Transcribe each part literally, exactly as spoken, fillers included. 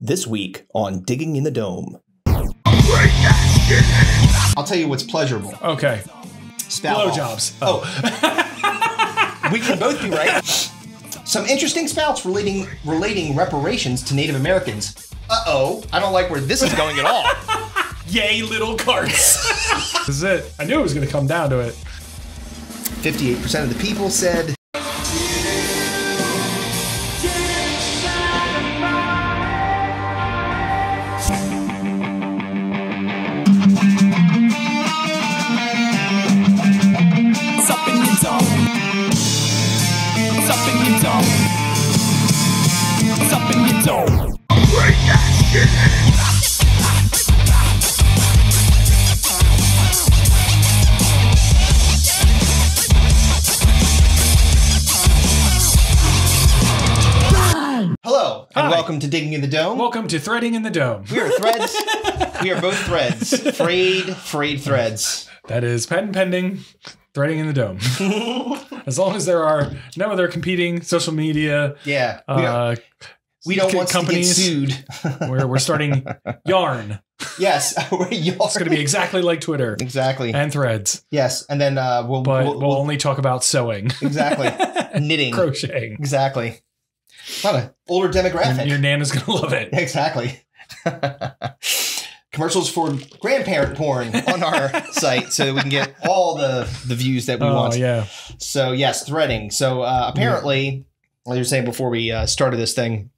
This week on Digging in the Dome. I'll tell you what's pleasurable. Okay. Spout blowjobs. Oh. oh. We can both be right. Some interesting spouts relating relating reparations to Native Americans. Uh-oh. I don't like where this is going at all. Yay, little carts. This is it. I knew it was going to come down to it. fifty-eight percent of the people said... Welcome to Digging in the Dome. Welcome to Threading in the Dome. We are Threads. We are both Threads. Frayed, frayed Threads. That is patent pending, Threading in the Dome. As long as there are no other competing social media yeah, we uh, don't, we don't want companies to get sued. we're, we're starting Yarn. Yes, we're Yarn. It's going to be exactly like Twitter. Exactly. And Threads. Yes, and then uh, we'll, but we'll, we'll... we'll only talk about sewing. Exactly. Knitting. Crocheting. Exactly. Not an older demographic. Your, your nana's going to love it. Exactly. Commercials for grandparent porn on our site so that we can get all the, the views that we oh, want. Oh, yeah. So, yes, threading. So, uh, apparently, like you were saying before we uh, started this thing,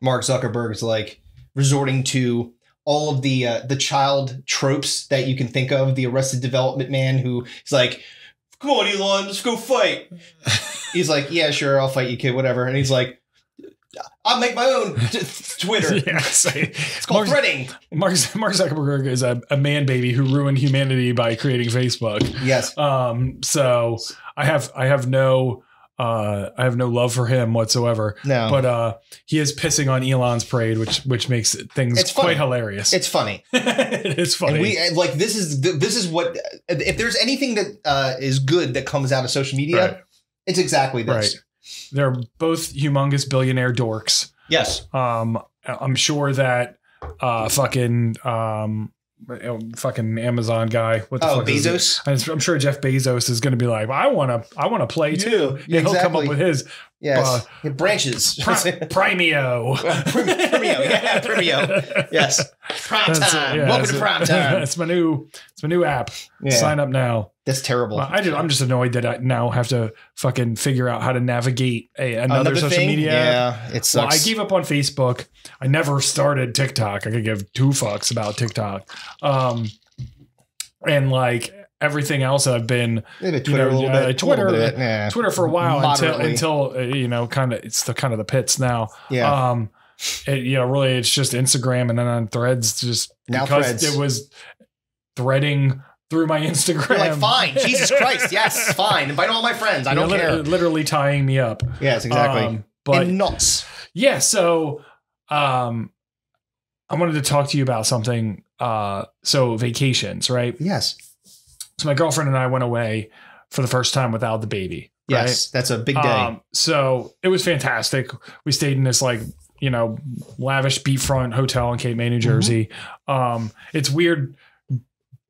Mark Zuckerberg is, like, resorting to all of the uh, the child tropes that you can think of. The Arrested Development man who is like, come on, Elon, let's go fight. He's like, yeah, sure, I'll fight you, kid, whatever. And he's like, I'll make my own Twitter. Yes, it's called Mark, threading. Mark, Mark Zuckerberg is a, a man baby who ruined humanity by creating Facebook. Yes. Um. So I have I have no uh I have no love for him whatsoever. No. But uh, he is pissing on Elon's parade, which which makes things it's quite hilarious. It's funny. It is funny. And we like this is this is what if there's anything that uh, is good that comes out of social media, right. It's exactly this. Right. They're both humongous billionaire dorks. Yes. Um, I'm sure that uh, fucking um, fucking Amazon guy. What the oh, fuck Bezos. Is I'm sure Jeff Bezos is going to be like, I want to I want to play, too. Yeah, yeah, exactly. He'll come up with his. Yes. Uh, it branches. Pri Primio. Primio. Yeah, Primio. Yes. Prime time. Yeah, welcome to prime time. That's my new it's my new app. Yeah. Sign up now. That's terrible. I just, I'm just annoyed that I now have to fucking figure out how to navigate a, another, another social thing? media. Yeah, it sucks. Well, I gave up on Facebook. I never started TikTok. I could give two fucks about TikTok. Um, and like everything else, I've been Maybe Twitter, you know, a little bit, Twitter, a little bit, yeah. Twitter for a while Moderately. until until uh, you know, kind of it's the kind of the pits now. Yeah. Um, it, you know, really, it's just Instagram and then on Threads, just now because Threads. It was threading. Through my Instagram. You're like, fine. Jesus Christ. Yes, fine. Invite all my friends. I don't You're care. Literally tying me up. Yes, exactly. Um, but and nuts. Yeah. So um, I wanted to talk to you about something. Uh, so vacations, right? Yes. So my girlfriend and I went away for the first time without the baby. Right? Yes. That's a big day. Um, so it was fantastic. We stayed in this like, you know, lavish beachfront hotel in Cape May, New Jersey. Mm-hmm. Um, it's weird.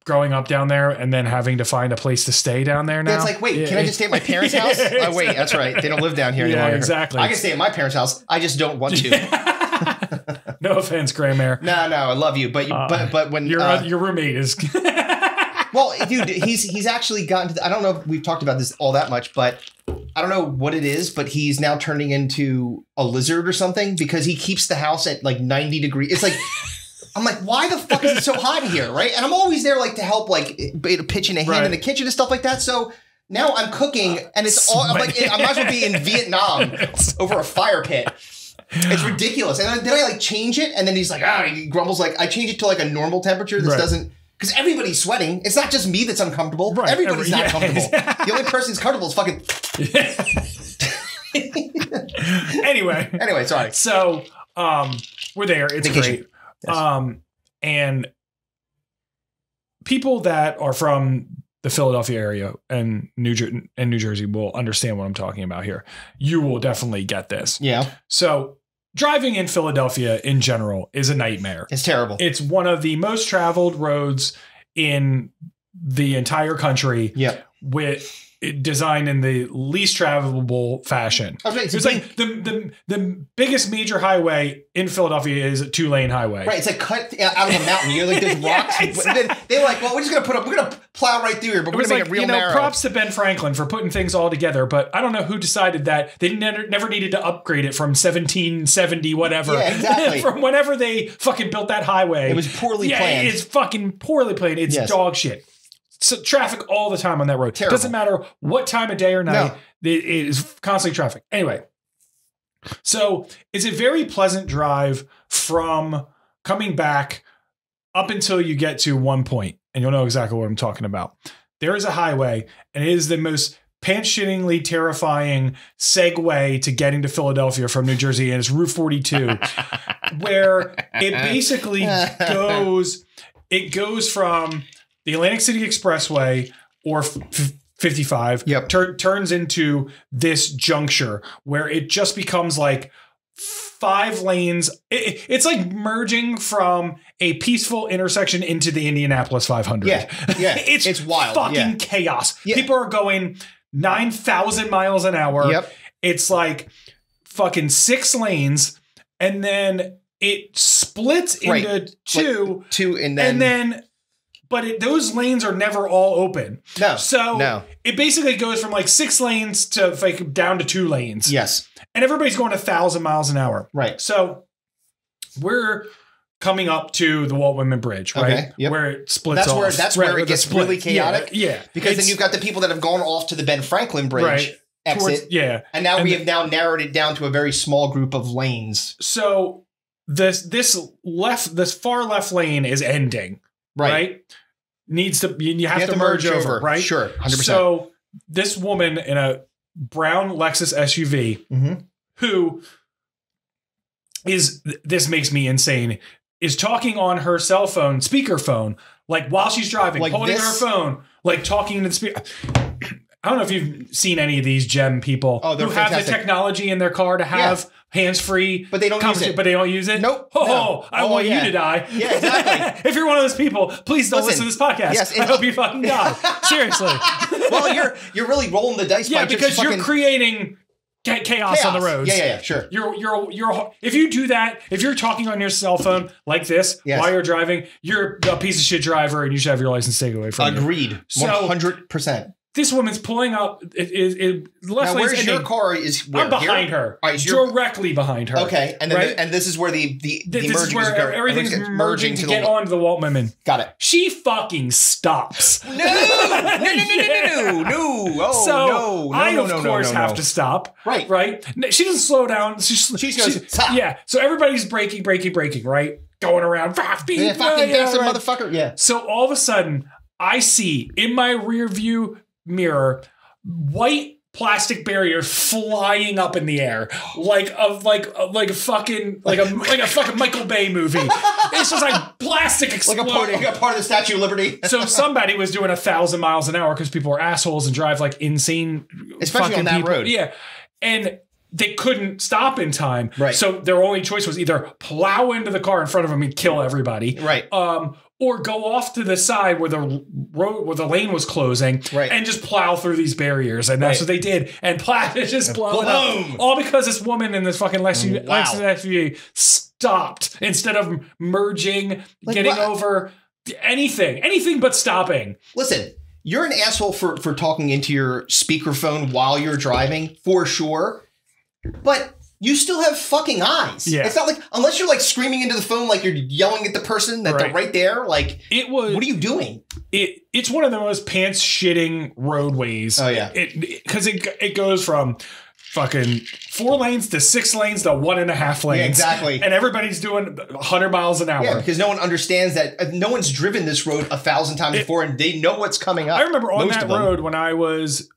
Growing up down there and then having to find a place to stay down there now. It's like, wait, yeah. Can I just stay at my parents' house? Yeah, oh, wait, that's right. They don't live down here yeah, anymore. Exactly. I can stay at my parents' house. I just don't want to. Yeah. No offense, Grandmare. No, no, I love you, but you, uh, but but when your uh, your roommate is. Well, dude, he's he's actually gotten to. The, I don't know if we've talked about this all that much, but I don't know what it is, but he's now turning into a lizard or something because he keeps the house at like ninety degrees. It's like. I'm like, why the fuck is it so hot here, right? And I'm always there, like, to help, like, pitch in a hand right. in the kitchen and stuff like that. So now I'm cooking, and it's all, I'm like, I might as well be in Vietnam over a fire pit. It's ridiculous. And then I, like, change it, and then he's like, ah, he grumbles, like, I change it to, like, a normal temperature. This right. doesn't, because everybody's sweating. It's not just me that's uncomfortable. Right. Everybody's Every, not yeah. comfortable. The only person that's comfortable is fucking. Yeah. Anyway. Anyway, sorry. So um, we're there. It's the great. Kitchen. Yes. Um, and people that are from the Philadelphia area and New Jer- and New Jersey will understand what I'm talking about here. You will definitely get this. Yeah. So Driving in Philadelphia in general is a nightmare. It's terrible. It's one of the most traveled roads in the entire country. Yeah. With designed in the least travelable fashion. Okay, so it's big, like the, the the biggest major highway in Philadelphia is a two lane highway. Right, it's like cut out of a mountain. You're like there's yeah, rocks. Exactly. They, they were like, well, we're just gonna put up, we're gonna plow right through here, but it we're gonna like, make it real you know, narrow. Props to Ben Franklin for putting things all together, but I don't know who decided that they never never needed to upgrade it from seventeen seventy whatever. Yeah, exactly. From whenever they fucking built that highway, it was poorly yeah, planned. It's fucking poorly planned. It's yes. dog shit. So traffic all the time on that road. Terrible. Doesn't matter what time of day or night. No. It is constantly traffic. Anyway, so it's a very pleasant drive from coming back up until you get to one point, and you'll know exactly what I'm talking about. There is a highway, and it is the most pants-shittingly terrifying segue to getting to Philadelphia from New Jersey, and it's Route forty-two, where it basically goes. It goes from the Atlantic City Expressway or fifty-five yep. tur turns into this juncture where it just becomes like five lanes. It, it's like merging from a peaceful intersection into the Indianapolis five hundred. Yeah, yeah. it's, it's wild. Fucking yeah. chaos. Yeah. People are going nine thousand miles an hour. Yep. It's like fucking six lanes. And then it splits right. into two. Like two and then... And then But it, those lanes are never all open. No. So no. it basically goes from like six lanes to like down to two lanes. Yes. And everybody's going a thousand miles an hour. Right. So we're coming up to the Walt Whitman Bridge, right? Okay. Yep. Where it splits that's off. Where, that's right, where it gets really chaotic. Yeah. yeah. Because it's, then you've got the people that have gone off to the Ben Franklin Bridge right. exit. Towards, yeah. And now and we the, have now narrowed it down to a very small group of lanes. So this this left this far left lane is ending. Right. right? Needs to you, you have, have to, to merge, merge over, over, right? Sure, one hundred percent. So this woman in a brown Lexus S U V, mm-hmm. who is this makes me insane, is talking on her cell phone, speakerphone, like while she's driving, like holding this? her phone, like talking to the speaker. I don't know if you've seen any of these gem people oh, who fantastic. have the technology in their car to have yeah. hands-free, but they don't use it. But they don't use it. Nope. Oh, no. I oh, want yeah. you to die. Yeah, exactly. If you're one of those people, please don't listen, listen to this podcast. Yes, I hope you fucking die. Seriously. Well, you're you're really rolling the dice. Yeah, by because just you're creating chaos, chaos on the roads. Yeah, yeah, yeah. Sure. You're you're you're if you do that, if you're talking on your cell phone like this yes. while you're driving, you're a piece of shit driver, and you should have your license taken away from Agreed. you. Agreed. One hundred percent. This woman's pulling up. It, it, it, left now, where's ending. your car? Is where? I'm behind Here? her. Right, directly behind her. Okay, and then right? the, and this is where the the, the this is where is everything's merging, merging to, to get onto the Walt Whitman. Got it. She fucking stops. No, no, no, no, no, no, no. Oh so no! no I of no, no, course no, no, no. have to stop. Right, right. She doesn't slow down. She, she goes. She, yeah. So everybody's braking, braking, braking. Right, going around. Yeah, fucking yeah, dancing, right. motherfucker. Yeah. So all of a sudden, I see in my rear view mirror, white plastic barrier flying up in the air, like of like like a fucking like a like a fucking Michael Bay movie. It's just like plastic exploding, like a, part, like a part of the Statue of Liberty. So somebody was doing a thousand miles an hour because people are assholes and drive like insane, especially on that people. road. Yeah, and they couldn't stop in time. Right. So their only choice was either plow into the car in front of them and kill everybody. Right. Um. Or go off to the side where the road, where the lane was closing, right. and just plow through these barriers, and that's right. what they did. And plastic just blown up, all because this woman in this fucking Lexus wow. S U V stopped instead of merging, like, getting what? over anything, anything but stopping. Listen, you're an asshole for for talking into your speakerphone while you're driving, for sure, but you still have fucking eyes. Yeah. It's not like, unless you're like screaming into the phone, like you're yelling at the person that right. they're right there. Like, it was, what are you doing? It It's one of the most pants shitting roadways. Oh yeah. It, it Cause it, it goes from fucking four lanes to six lanes to one and a half lanes. Yeah, exactly. And everybody's doing a hundred miles an hour. Yeah, because no one understands that. No one's driven this road a thousand times it, before, and they know what's coming up. I remember on that road when I was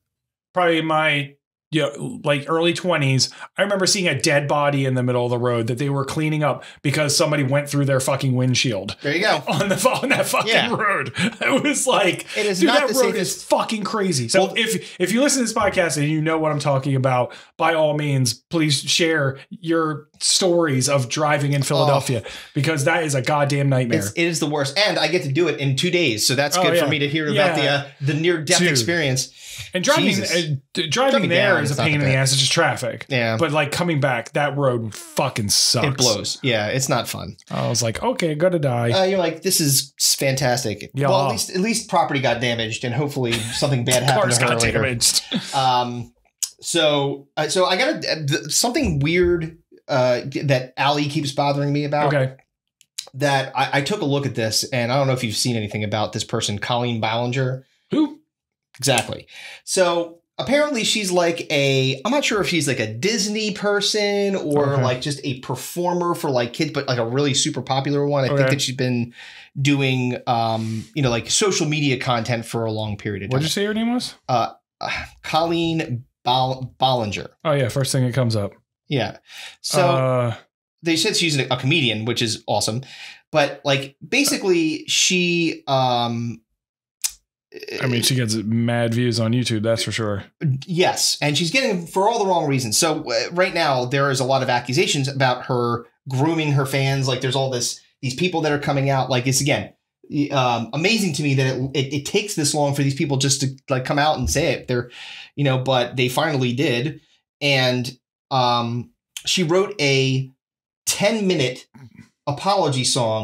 probably my, yeah, you know, like early twenties, I remember seeing a dead body in the middle of the road that they were cleaning up because somebody went through their fucking windshield. There you go. On the on that fucking yeah. road. It was like, it is dude, not that the road safest. is fucking crazy. So well, if if you listen to this podcast and you know what I'm talking about, by all means, please share your stories of driving in Philadelphia oh. because that is a goddamn nightmare. It's, it is the worst. And I get to do it in two days. So that's oh, good yeah. for me to hear yeah. about the uh, the near-death experience. And driving uh, driving, driving there down, is a pain in the ass. It's just traffic. Yeah. But like coming back, that road fucking sucks. It blows. Yeah. It's not fun. I was like, okay, gotta die. Uh, you're like, this is fantastic. Yeah. Well, at least, at least property got damaged and hopefully something bad happened to her later. Cars got damaged. Um, so, uh, so I got uh, something weird Uh, that Ali keeps bothering me about. Okay. That I, I took a look at this, and I don't know if you've seen anything about this person, Colleen Ballinger. Who? Exactly. So apparently she's like a, I'm not sure if she's like a Disney person or okay. like just a performer for like kids, but like a really super popular one. I okay. think that she's been doing, um, you know, like social media content for a long period of time. What did you say her name was? Uh, uh, Colleen Ball Ballinger. Oh yeah. First thing that comes up. Yeah. So uh, they said she's a comedian, which is awesome. But like basically she um I mean, she gets mad views on YouTube, that's for sure. Yes. And she's getting for all the wrong reasons. So uh, right now there is a lot of accusations about her grooming her fans. Like there's all this these people that are coming out. Like it's, again, um, amazing to me that it, it, it takes this long for these people just to like come out and say it. They're, you know, but they finally did. And Um, she wrote a ten minute apology song,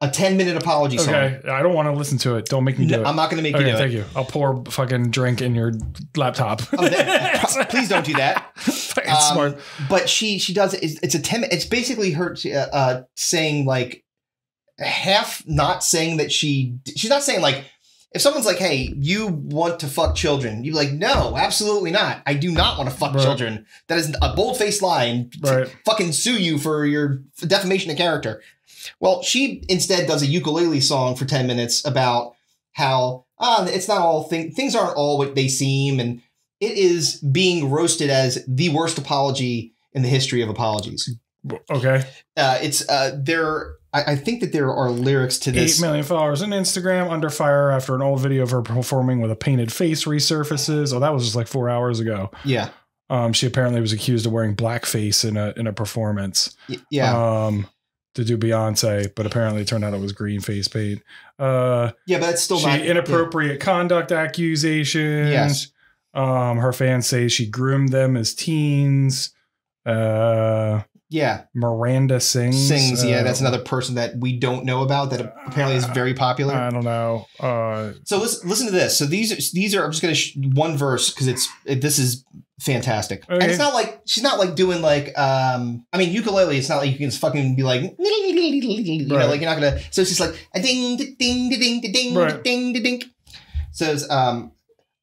a ten minute apology song. Okay. I don't want to listen to it. Don't make me do no, it. I'm not going to make okay, you do thank it. Thank you. I'll pour fucking drink in your laptop. Oh, that, please don't do that. um, smart. But she, she does it. It's, it's a ten, it's basically her, uh, saying like half not saying that she, she's not saying like, if someone's like, hey, you want to fuck children, you're like, no, absolutely not. I do not want to fuck right. children. That is a bold-faced lie and right. fucking sue you for your defamation of character. Well, she instead does a ukulele song for ten minutes about how uh, it's not all thing things aren't all what they seem. And it is being roasted as the worst apology in the history of apologies. Okay. Uh, it's uh, there. I think that there are lyrics to this. eight million followers on Instagram, under fire after an old video of her performing with a painted face resurfaces. Oh, that was just like four hours ago. Yeah. Um, she apparently was accused of wearing blackface in a, in a performance. Yeah. Um, to do Beyonce, but apparently it turned out it was green face paint. Uh, yeah, but that's still she, not inappropriate yeah. conduct accusations. Yes. Um, her fans say she groomed them as teens. Uh, Yeah. Miranda Sings. Sings, uh, yeah. That's another person that we don't know about that apparently is very popular. I don't know. Uh, so listen, listen to this. So these, these are, I'm just going to, sh one verse because it's, it, this is fantastic. Okay. And it's not like, she's not like doing like, um, I mean, ukulele, it's not like you can just fucking be like, you know, right. like you're not going to, so it's just like, a ding, ding, ding, ding, ding, right. ding, ding, ding. So it's, um,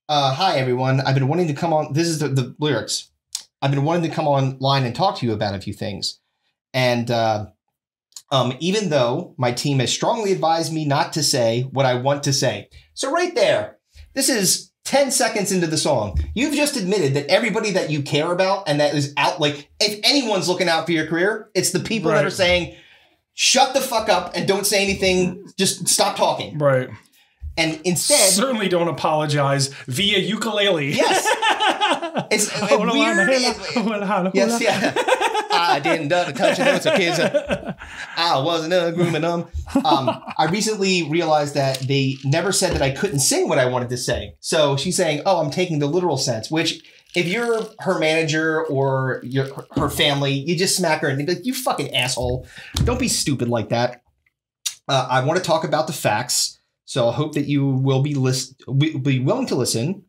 uh, hi everyone. I've been wanting to come on. This is the, the lyrics. I've been wanting to come online and talk to you about a few things. And uh, um, even though my team has strongly advised me not to say what I want to say. So right there, this is ten seconds into the song. You've just admitted that everybody that you care about and that is out, like if anyone's looking out for your career, it's the people right. that are saying, shut the fuck up and don't say anything. Just stop talking. Right. And instead, certainly don't apologize via ukulele. Yes. It's oh, weird. Oh, yes, yeah. I didn't do the touching notes of kids. I wasn't uh, grooming them. Um, I recently realized that they never said that I couldn't sing what I wanted to sing. So she's saying, oh, I'm taking the literal sense, which if you're her manager or your, her family, you just smack her and be like, you fucking asshole. Don't be stupid like that. Uh, I want to talk about the facts. So I hope that you will be list be willing to listen.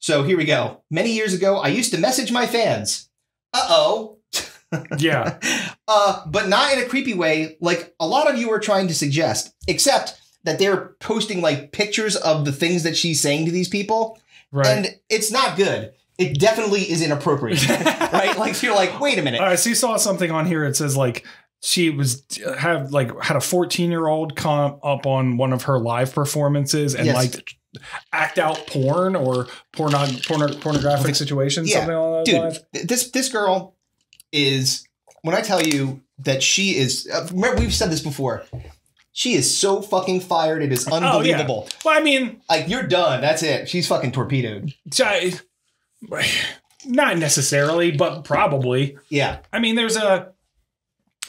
So here we go. Many years ago, I used to message my fans. Uh-oh. Yeah. uh, but not in a creepy way, like a lot of you are trying to suggest, except that they're posting like pictures of the things that she's saying to these people. Right. And it's not good. It definitely is inappropriate. Right? Like you're like, wait a minute. I uh, so saw something on here. It says like, she was have like had a fourteen year old come up on one of her live performances and yes. like act out porn or porn porno, pornographic situations. Yeah. Something along those lines. Dude, this this girl is, when I tell you that she is, uh, remember we've said this before. She is so fucking fired. It is unbelievable. Oh, yeah. Well, I mean, like you're done. That's it. She's fucking torpedoed. I, Not necessarily, but probably. Yeah. I mean, there's a,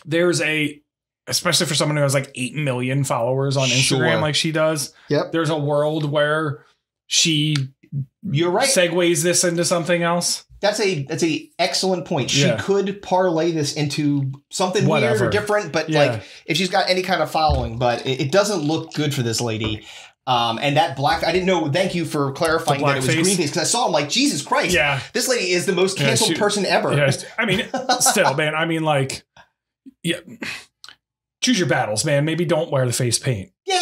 there's a, especially for someone who has like eight million followers on Instagram, sure. like she does. Yep. There's a world where she, you're right, segues this into something else. That's a, that's a excellent point. She yeah. could parlay this into something Whatever. weird or different, but yeah. like if she's got any kind of following, but it, it doesn't look good for this lady. Um, and that black, I didn't know. Thank you for clarifying that it was green face, because I saw him like, Jesus Christ. Yeah. This lady is the most canceled yeah, she, person ever. Yeah, I mean, still, man. I mean, like, yeah. Choose your battles, man. Maybe don't wear the face paint. Yeah.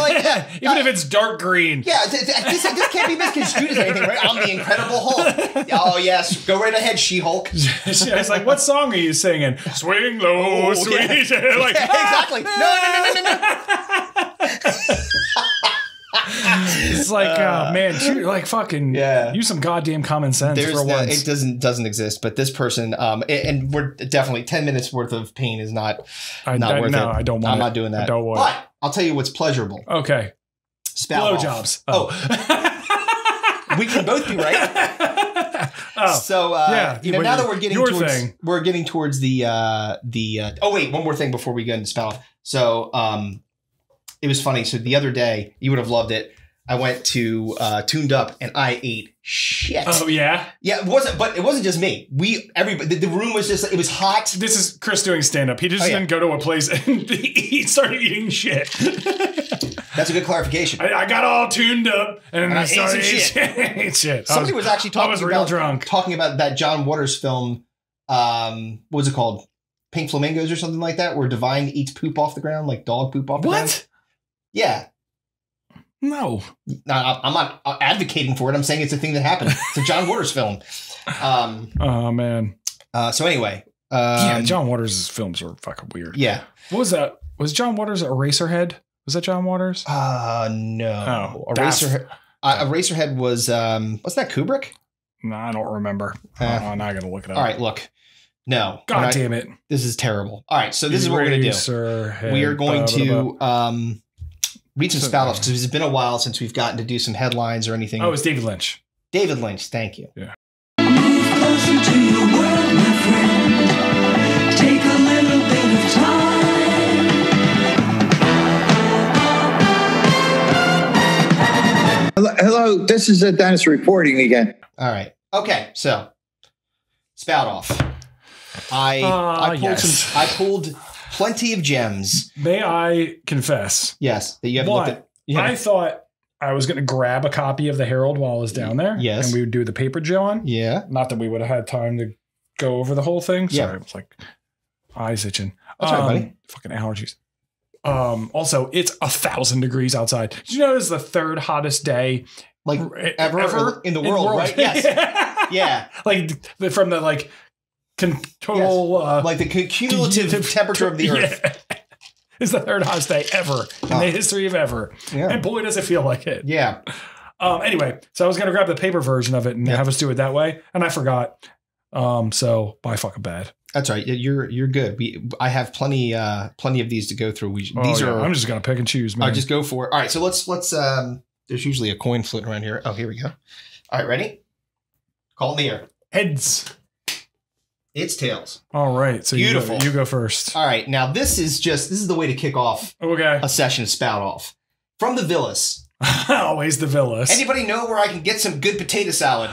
Like, yeah. Even uh, if it's dark green. Yeah. This, this can't be misconstrued as anything, right? I'm the Incredible Hulk. Oh, yes. Go right ahead, She-Hulk. It's like, what song are you singing? Swing low, oh, sweet. Yeah. Like, yeah, exactly. Ah, no, no, no, no, no. It's like, uh, oh, man, shoot, like fucking yeah. use some goddamn common sense There's for no, once. It doesn't doesn't exist. But this person, um, and we're definitely ten minutes worth of pain is not I, not I, worth no, it. I don't want. I'm it. not doing that. I don't want. But it. I'll tell you what's pleasurable. Okay, blow off. jobs. Oh, oh. We can both be right. Oh, so uh, yeah, you know, now that we're getting towards thing. we're getting towards the uh, the. Uh, oh wait, one more thing before we get into spout off. So um, it was funny. So the other day, you would have loved it. I went to uh, Tuned Up and I ate shit. Oh yeah, yeah. It wasn't, but it wasn't just me. We everybody. The, the room was just. It was hot. This is Chris doing stand up. He just oh, didn't yeah. go to a place and he started eating shit. That's a good clarification. I, I got all tuned up and, and I, I started ate some shit. ate shit. Somebody was, was actually talking. I was real about, drunk. Talking about that John Waters film. Um, what was it called? Pink Flamingos or something like that, where Divine eats poop off the ground, like dog poop off the what? ground. What? Yeah. No. no, I'm not advocating for it. I'm saying it's a thing that happened. It's a John Waters film. Um, oh, man. Uh, so anyway. Um, yeah, John Waters' films are fucking weird. Yeah. What was that? Was John Waters Eraserhead? Was that John Waters? Uh, no. Oh, Eraserhead, uh, Eraserhead was, um, what's that, Kubrick? No, I don't remember. Uh, I don't know, I'm not going to look it up. All right, look. No. God not, damn it. This is terrible. All right, so this Eraserhead. is what we're going to do. We are going to... Um, read some so, spout offs because it's been a while since we've gotten to do some headlines or anything. Oh, it's David Lynch. David Lynch, thank you. Yeah. Move closer to your world, my friend. Take a little bit of time. Hello, hello. This is a Dennis reporting again. All right. Okay. So, spout off. I uh, I pulled yes. some. I pulled. Plenty of gems. May I confess? Yes, that you haven't looked at. Yeah. I thought I was going to grab a copy of the Herald while I was down there. Yes. And we would do the paper Joe on. Yeah. Not that we would have had time to go over the whole thing. Sorry, yeah. I was like, eyes itching. That's um, right, buddy. Fucking allergies. Um, also, it's a thousand degrees outside. Did you notice the third hottest day like ever, ever in the world, in world. right? Yes. Yeah. yeah. Like from the like... Total, yes. uh, like the cumulative temperature of the earth. Yeah. It's the third hottest day ever in oh. the history of ever. Yeah. And boy, does it feel like it. Yeah. Um, anyway, so I was going to grab the paper version of it and yeah. have us do it that way. And I forgot. Um, so by fucking bad. That's right. You're, you're good. We, I have plenty, uh, plenty of these to go through. We, oh, these yeah. are, I'm just going to pick and choose, man. I'll just go for it. All right. So let's, let's, um, there's usually a coin floating around here. Oh, here we go. All right. Ready? Call in the air. Heads. It's tails. All right. So beautiful. You go, you go first. All right. Now, this is just, this is the way to kick off okay. a session of spout off. From the Villas. Always the Villas. Anybody know where I can get some good potato salad?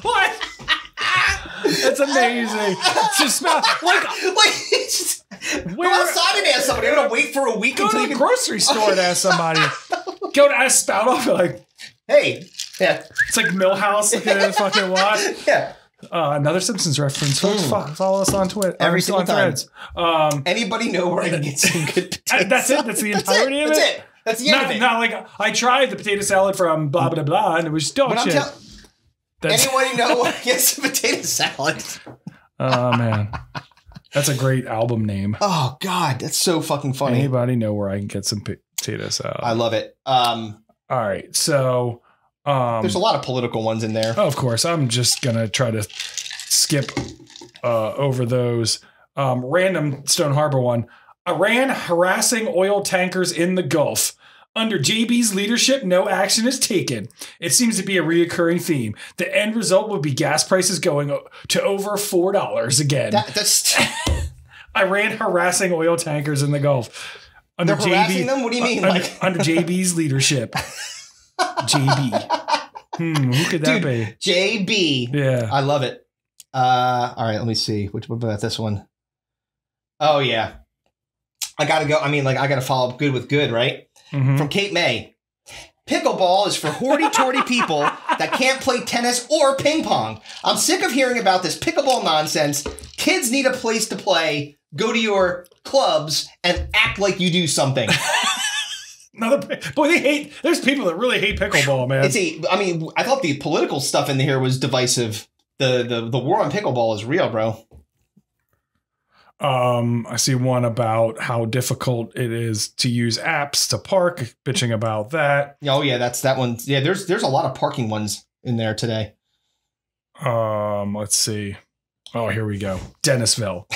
What? That's amazing. Just spout. Like, like it's just, go outside and ask somebody. I'm going to wait for a week go until to the you can... grocery store and ask somebody. Go to ask spout off and like, hey. Yeah. It's like Milhouse looking at a fucking watch. Yeah. Uh, another Simpsons reference. Mm. Fuck, follow us on Twitter. Every single on time. Threads. Um, Anybody know where I can get some good potato That's salad? it. That's the entirety that's of it. That's it. That's the end not, of it. Not like I tried the potato salad from blah, blah, blah, and it was dog shit. Anybody know where I can get some potato salad? Oh, man. That's a great album name. Oh, God. That's so fucking funny. Anybody know where I can get some potato salad? I love it. Um, All right. So... Um, There's a lot of political ones in there. Oh, of course. I'm just going to try to skip uh, over those. Um, random Stone Harbor one. Iran harassing oil tankers in the Gulf. Under J B's leadership, no action is taken. It seems to be a reoccurring theme. The end result would be gas prices going to over four dollars again. That, that's Iran harassing oil tankers in the Gulf. Under They're J B, harassing them? What do you mean? Under, like under J B's leadership. J B. Hmm, who could that Dude, be? J B. Yeah. I love it. Uh, all right, let me see. What about this one? Oh, yeah. I got to go. I mean, like, I got to follow up good with good, right? Mm-hmm. From Cape May. Pickleball is for hoity-toity people that can't play tennis or ping pong. I'm sick of hearing about this pickleball nonsense. Kids need a place to play. Go to your clubs and act like you do something. Another, boy, they hate. There's people that really hate pickleball, man. It's a, I mean, I thought the political stuff in here was divisive. The the the war on pickleball is real, bro. Um, I see one about how difficult it is to use apps to park. Bitching about that. Oh yeah, that's that one. Yeah, there's there's a lot of parking ones in there today. Um, let's see. Oh, here we go. Dennisville.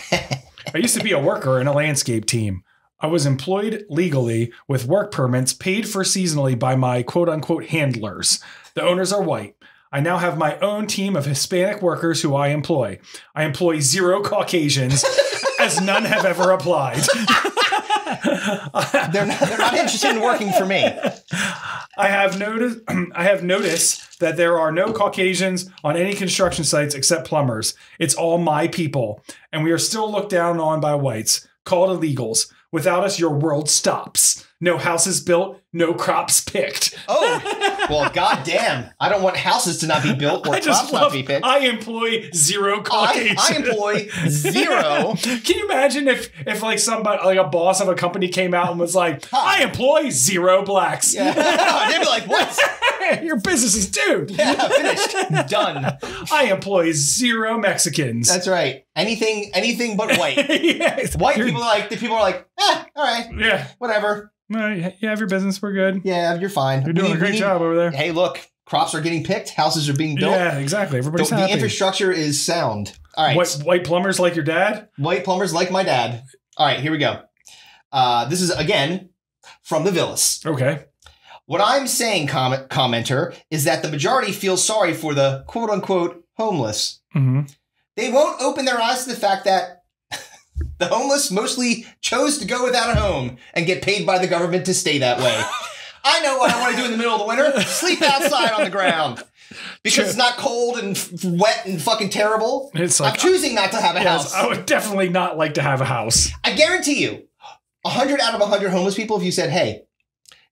I used to be a worker in a landscape team. I was employed legally with work permits paid for seasonally by my quote unquote handlers. The owners are white. I now have my own team of Hispanic workers who I employ. I employ zero Caucasians as none have ever applied. they're, not, they're not interested in working for me. I have noticed I have noticed that there are no Caucasians on any construction sites except plumbers. It's all my people. And we are still looked down on by whites, called illegals. Without us, your world stops. No houses built, no crops picked. Oh, well, goddamn. I don't want houses to not be built or I crops love, not to be picked. I employ zero Caucasians. I, I employ zero. Can you imagine if, if like somebody, like a boss of a company came out and was like, huh. I employ zero blacks. Yeah. They'd be like, what? Your business is doomed. Yeah, finished. Done. I employ zero Mexicans. That's right. Anything, anything but white. Yeah, white people are like, the people are like, eh, all right. Yeah. Whatever. All right, you have your business. We're good. Yeah, you're fine. You're doing need, a great need, job over there. Hey, look, crops are getting picked. Houses are being built. Yeah, exactly. Everybody's the, happy. The infrastructure is sound. All right. White, white plumbers like your dad? White plumbers like my dad. All right, here we go. Uh, this is, again, from the Villas. Okay. What I'm saying, comment, commenter, is that the majority feels sorry for the quote-unquote homeless. Mm-hmm. They won't open their eyes to the fact that the homeless mostly chose to go without a home and get paid by the government to stay that way. I know what I want to do in the middle of the winter. Sleep outside on the ground. Because True. It's not cold and f wet and fucking terrible. It's like, I'm choosing not to have a yes, house. I would definitely not like to have a house. I guarantee you, one hundred out of one hundred homeless people, if you said, hey,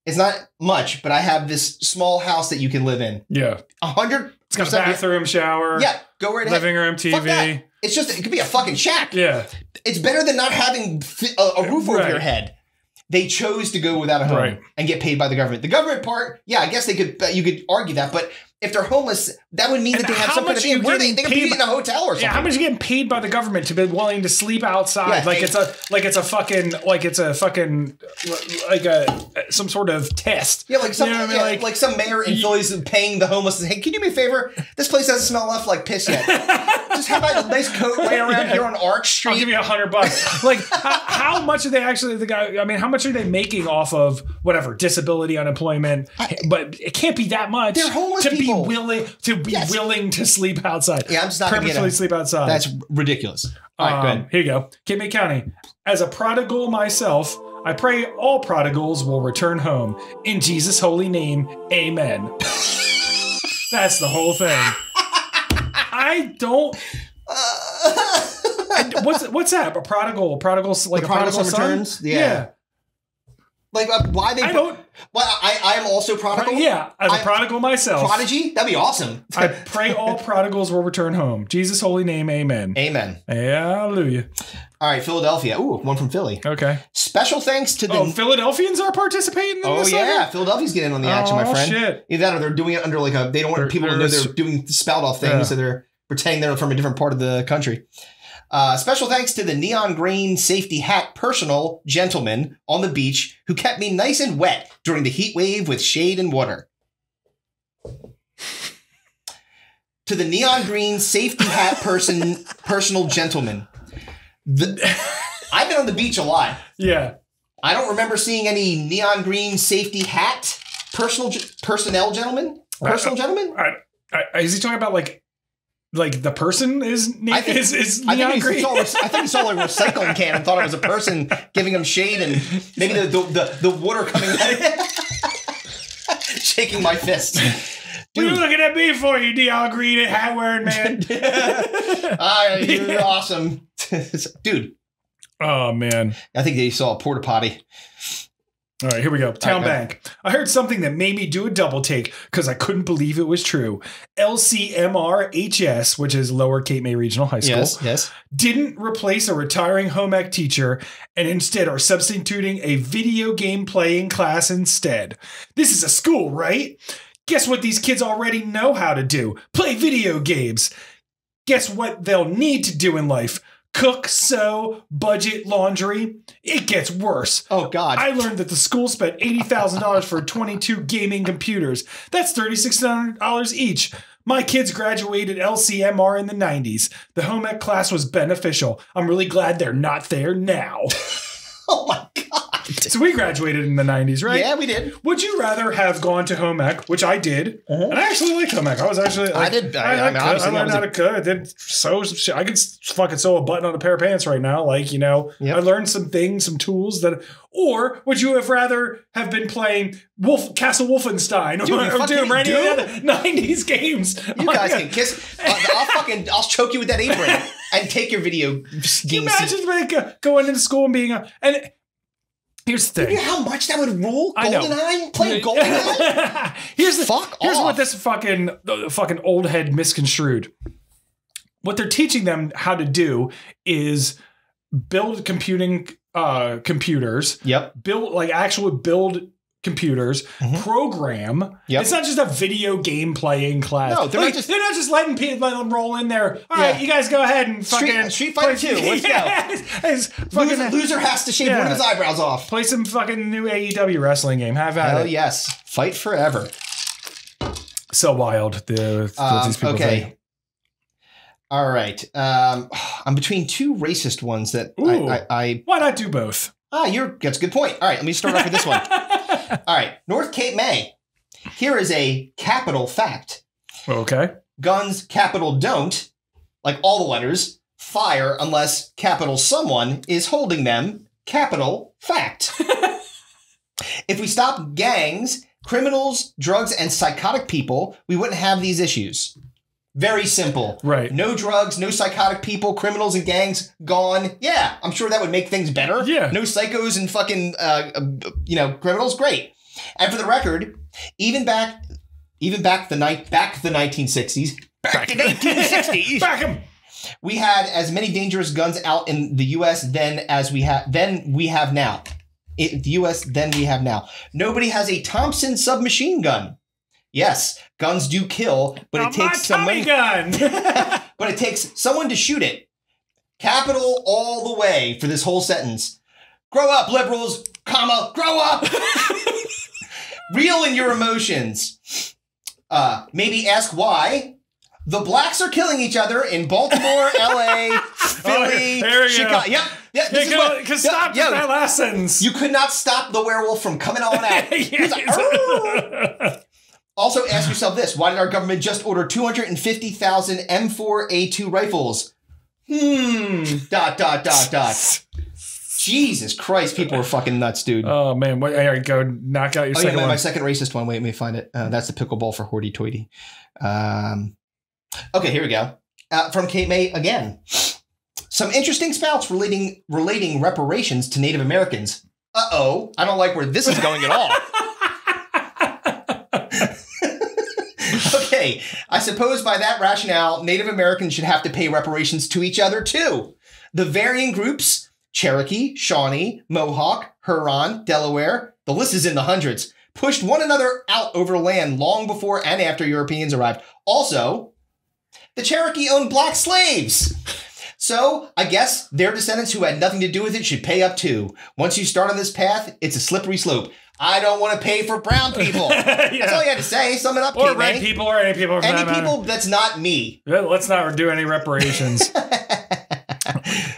it's not much, but I have this small house that you can live in. Yeah. one hundred percent. It's got a bathroom, shower. Yeah. Go right ahead. Living room, T V. Fuck that. It's just, it could be a fucking shack. Yeah. It's better than not having a, a roof right. over your head. They chose to go without a home right. and get paid by the government. The government part, yeah, I guess they could, you could argue that, but if they're homeless, that would mean and that they have something to be. Where they, they could be in a hotel or something. Yeah, how much are you getting paid by the government to be willing to sleep outside? Yeah, like they, it's a, like it's a fucking, like it's a fucking, like a some sort of test. Yeah, like some, you know what I mean? yeah, like, like some mayor in Philly is paying the homeless. Hey, can you do me a favor? This place doesn't smell enough like piss yet. Just have a nice coat right around yeah. here on Arch Street. I'll give you a hundred bucks. Like, how, how much are they actually? The guy, I mean, how much are they making off of whatever disability, unemployment? I, but it can't be that much. They're homeless to people. Be willing to be yes. willing to sleep outside. Yeah, I'm just not purposefully sleep outside. That's ridiculous. All right, um, go ahead. Here you go. Cape May County. As a prodigal myself, I pray all prodigals will return home. In Jesus' holy name, amen. That's the whole thing. I don't. I, what's what's that? A prodigal, prodigal, like the a prodigal, prodigal son returns. Yeah. yeah. Like uh, why they? I don't. Well, I I am also prodigal. Yeah, as a I'm prodigal myself. Prodigy? That'd be awesome. I pray all prodigals will return home. Jesus' holy name, amen. Amen. Hallelujah. All right, Philadelphia. Ooh, one from Philly. Okay. Special thanks to the oh, Philadelphians are participating. In oh this yeah, event? Philadelphia's getting in on the action, oh, my friend. Shit. Either that or they're doing it under like a. They don't want they're, people to know they're doing spout off things, yeah. so they're pretending they're from a different part of the country. Uh, special thanks to the neon green safety hat personal gentleman on the beach who kept me nice and wet during the heat wave with shade and water. To the neon green safety hat person personal gentleman. The, I've been on the beach a lot. Yeah. I don't remember seeing any neon green safety hat. Personal personnel gentleman? Personal uh, gentleman? Uh, uh, is he talking about like like the person is neon? I think, is, is neon I think green? He saw, I think he saw a recycling can and thought it was a person giving him shade and maybe the, the, the, the water coming out of it. Shaking my fist. Dude. What are you looking at me for, you neon green hat wearing man? uh, you're awesome. Dude. Oh, man. I think they saw a porta potty. All right, here we go. Town okay. Bank. I heard something that made me do a double take because I couldn't believe it was true. L C M R H S, which is Lower Cape May Regional High School, yes, yes. didn't replace a retiring home ec teacher and instead are substituting a video game playing class instead. This is a school, right? Guess what these kids already know how to do? Play video games. Guess what they'll need to do in life? Cook, sew, budget, laundry. It gets worse. Oh, God. I learned that the school spent eighty thousand dollars for twenty-two gaming computers. That's thirty-six hundred dollars each. My kids graduated L C M R in the nineties. The home ec class was beneficial. I'm really glad they're not there now. Oh, my God. So we graduated in the nineties, right? Yeah, we did. Would you rather have gone to home ec, which I did? Uh-huh. And I actually liked home ec. I was actually like, I did. I, I, mean, I learned how to cook. I did sew some shit. I could fucking sew a button on a pair of pants right now. Like, you know, yep. I learned some things, some tools that... Or would you have rather have been playing Wolf Castle Wolfenstein Dude, or, or doing any do? other nineties games? You oh guys can kiss. Uh, I'll fucking I'll choke you with that apron and take your video game. Imagine like, uh, going into school and being a and. Here's the thing. You know how much that would rule? GoldenEye? Playing GoldenEye? Here's the fuck. Here's off. what this fucking uh, fucking old head misconstrued. What they're teaching them how to do is build computing uh, computers. Yep. Build like actually build computers. Mm-hmm. Program. Yep. It's not just a video game playing class. No, they're like, not just they're not just letting people let them roll in there. All yeah. right, you guys go ahead and fucking Street, Street Fighter two. Let's yeah, go. It's, it's fucking, loser, loser has to shave yeah. one of his eyebrows off. Play some fucking new A E W wrestling game. Have at Hell it. yes, fight forever. So wild. The, the um, these people okay. Think. All right, um, I'm between two racist ones that Ooh, I, I, I. Why not do both? Ah, you're that's a good point. All right, let me start off with this one. All right, North Cape May. Here is a capital fact. Okay. Guns, capital don't, like all the letters, fire unless capital someone is holding them, capital fact. If we stopped gangs, criminals, drugs, and psychotic people, we wouldn't have these issues. Very simple. Right. No drugs, no psychotic people, criminals and gangs gone. Yeah, I'm sure that would make things better. Yeah. No psychos and fucking, uh, you know, criminals. Great. And for the record, even back, even back the night, back the nineteen sixties, back the nineteen sixties, back them. We had as many dangerous guns out in the U S then as we have, then we have now. It, the U S then we have now. Nobody has a Thompson submachine gun. Yes, guns do kill, but Not it takes my Tommy someone. Gun. But it takes someone to shoot it. Capital all the way for this whole sentence. Grow up, liberals, comma, grow up. Reel in your emotions. Uh, maybe ask why. The blacks are killing each other in Baltimore, L A, Philly, oh, Chicago. Go. Yep. Yeah, this yeah, is what, stop yeah, that last sentence. You could not stop the werewolf from coming on out. He's like, also, ask yourself this. Why did our government just order two hundred fifty thousand M four A two rifles? Hmm. Dot, dot, dot, dot. Jesus Christ. People are fucking nuts, dude. Oh, man. Wait, all right, go knock out your oh, second yeah, man, one. My second racist one. Wait, let me find it. Uh, that's the pickleball for hoity-toity. Um, okay, here we go. Uh, from Cape May again. Some interesting spouts relating, relating reparations to Native Americans. Uh-oh. I don't like where this is going at all. Okay, I suppose by that rationale, Native Americans should have to pay reparations to each other too. The varying groups, Cherokee, Shawnee, Mohawk, Huron, Delaware, the list is in the hundreds, pushed one another out over land long before and after Europeans arrived. Also, the Cherokee owned black slaves. So I guess their descendants who had nothing to do with it should pay up too. Once you start on this path, it's a slippery slope. I don't want to pay for brown people. Yeah. That's all you had to say. Sum it up, Or Kate red May. people or any people. Any that people matter. That's not me. Let's not do any reparations.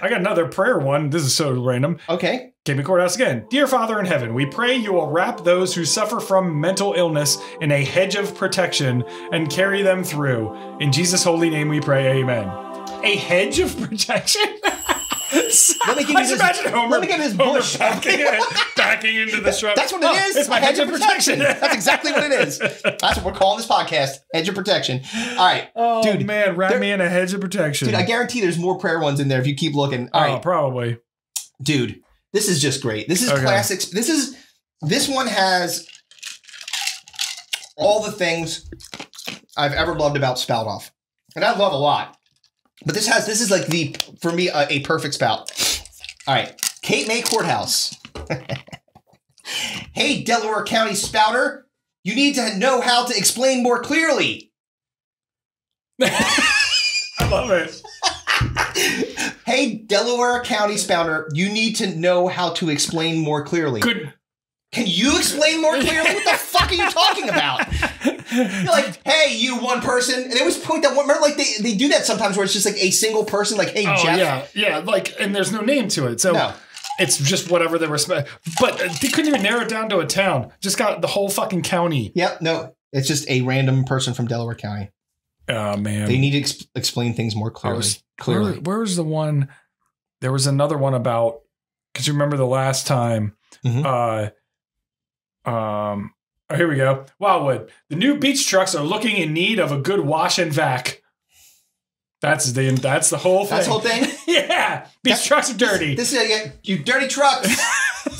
I got another prayer one. This is so random. Okay. Cape May Courthouse again. Dear Father in heaven, we pray you will wrap those who suffer from mental illness in a hedge of protection and carry them through. In Jesus' holy name we pray, amen. A hedge of protection? Let me give you this, imagine Homer, let me get his bush backing, in, backing into the shrub. That's what it oh, is. It's my hedge, hedge of protection. protection. That's exactly what it is. That's what we're calling this podcast, hedge of protection. All right, oh, dude, man, wrap me in a hedge of protection, dude. I guarantee there's more prayer ones in there if you keep looking. All oh, right, probably, dude. This is just great. This is okay. classic. This is this one has all the things I've ever loved about Spout Off, and I love a lot. But this has, this is like the, for me, uh, a perfect spout. All right. Cape May Courthouse. Hey, Delaware County spouter, you need to know how to explain more clearly. I love it. Hey, Delaware County spouter, you need to know how to explain more clearly. Good. Can you explain more clearly? What the fuck are you talking about? You're like, hey, you one person. And they always point that one. Remember, like, they, they do that sometimes where it's just like a single person, like, hey, oh, Jeff. Yeah, yeah. Like, and there's no name to it. So no. It's just whatever they respect. But they couldn't even narrow it down to a town. Just got the whole fucking county. Yep. No, it's just a random person from Delaware County. Oh, man. They need to ex explain things more clearly. Was, clearly. Where, where was the one? There was another one about, because you remember the last time, mm-hmm. uh, Um, oh, here we go. Wildwood. The new beach trucks are looking in need of a good wash and vac. That's the that's the whole thing. That's the whole thing? Yeah. Beach that's, trucks are dirty. This, this is you dirty trucks.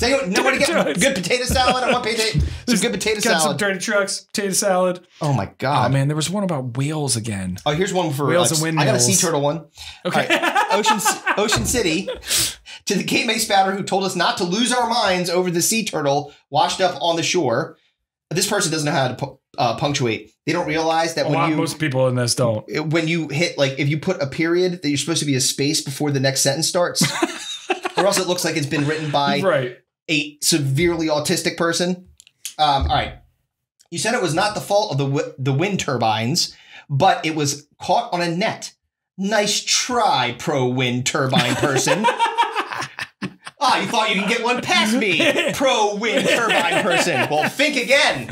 Anyone, nobody dirty get trucks. Good potato salad? I want potato, some good potato got salad. Some dirty trucks, potato salad. Oh my God. Oh man, there was one about whales again. Oh, here's one for whales and windmills. I got a sea turtle one. Okay. Right. Ocean, Ocean City. To the Cape May spouter who told us not to lose our minds over the sea turtle washed up on the shore. This person doesn't know how to pu uh, punctuate. They don't realize that a when lot, you most people in this don't. When you hit, like, if you put a period, that you're supposed to be a space before the next sentence starts, or else it looks like it's been written by right. a severely autistic person. Um, all right, you said it was not the fault of the w the wind turbines, but it was caught on a net. Nice try, pro wind turbine person. Ah, you thought you could get one past me, pro wind turbine person. Well, think again.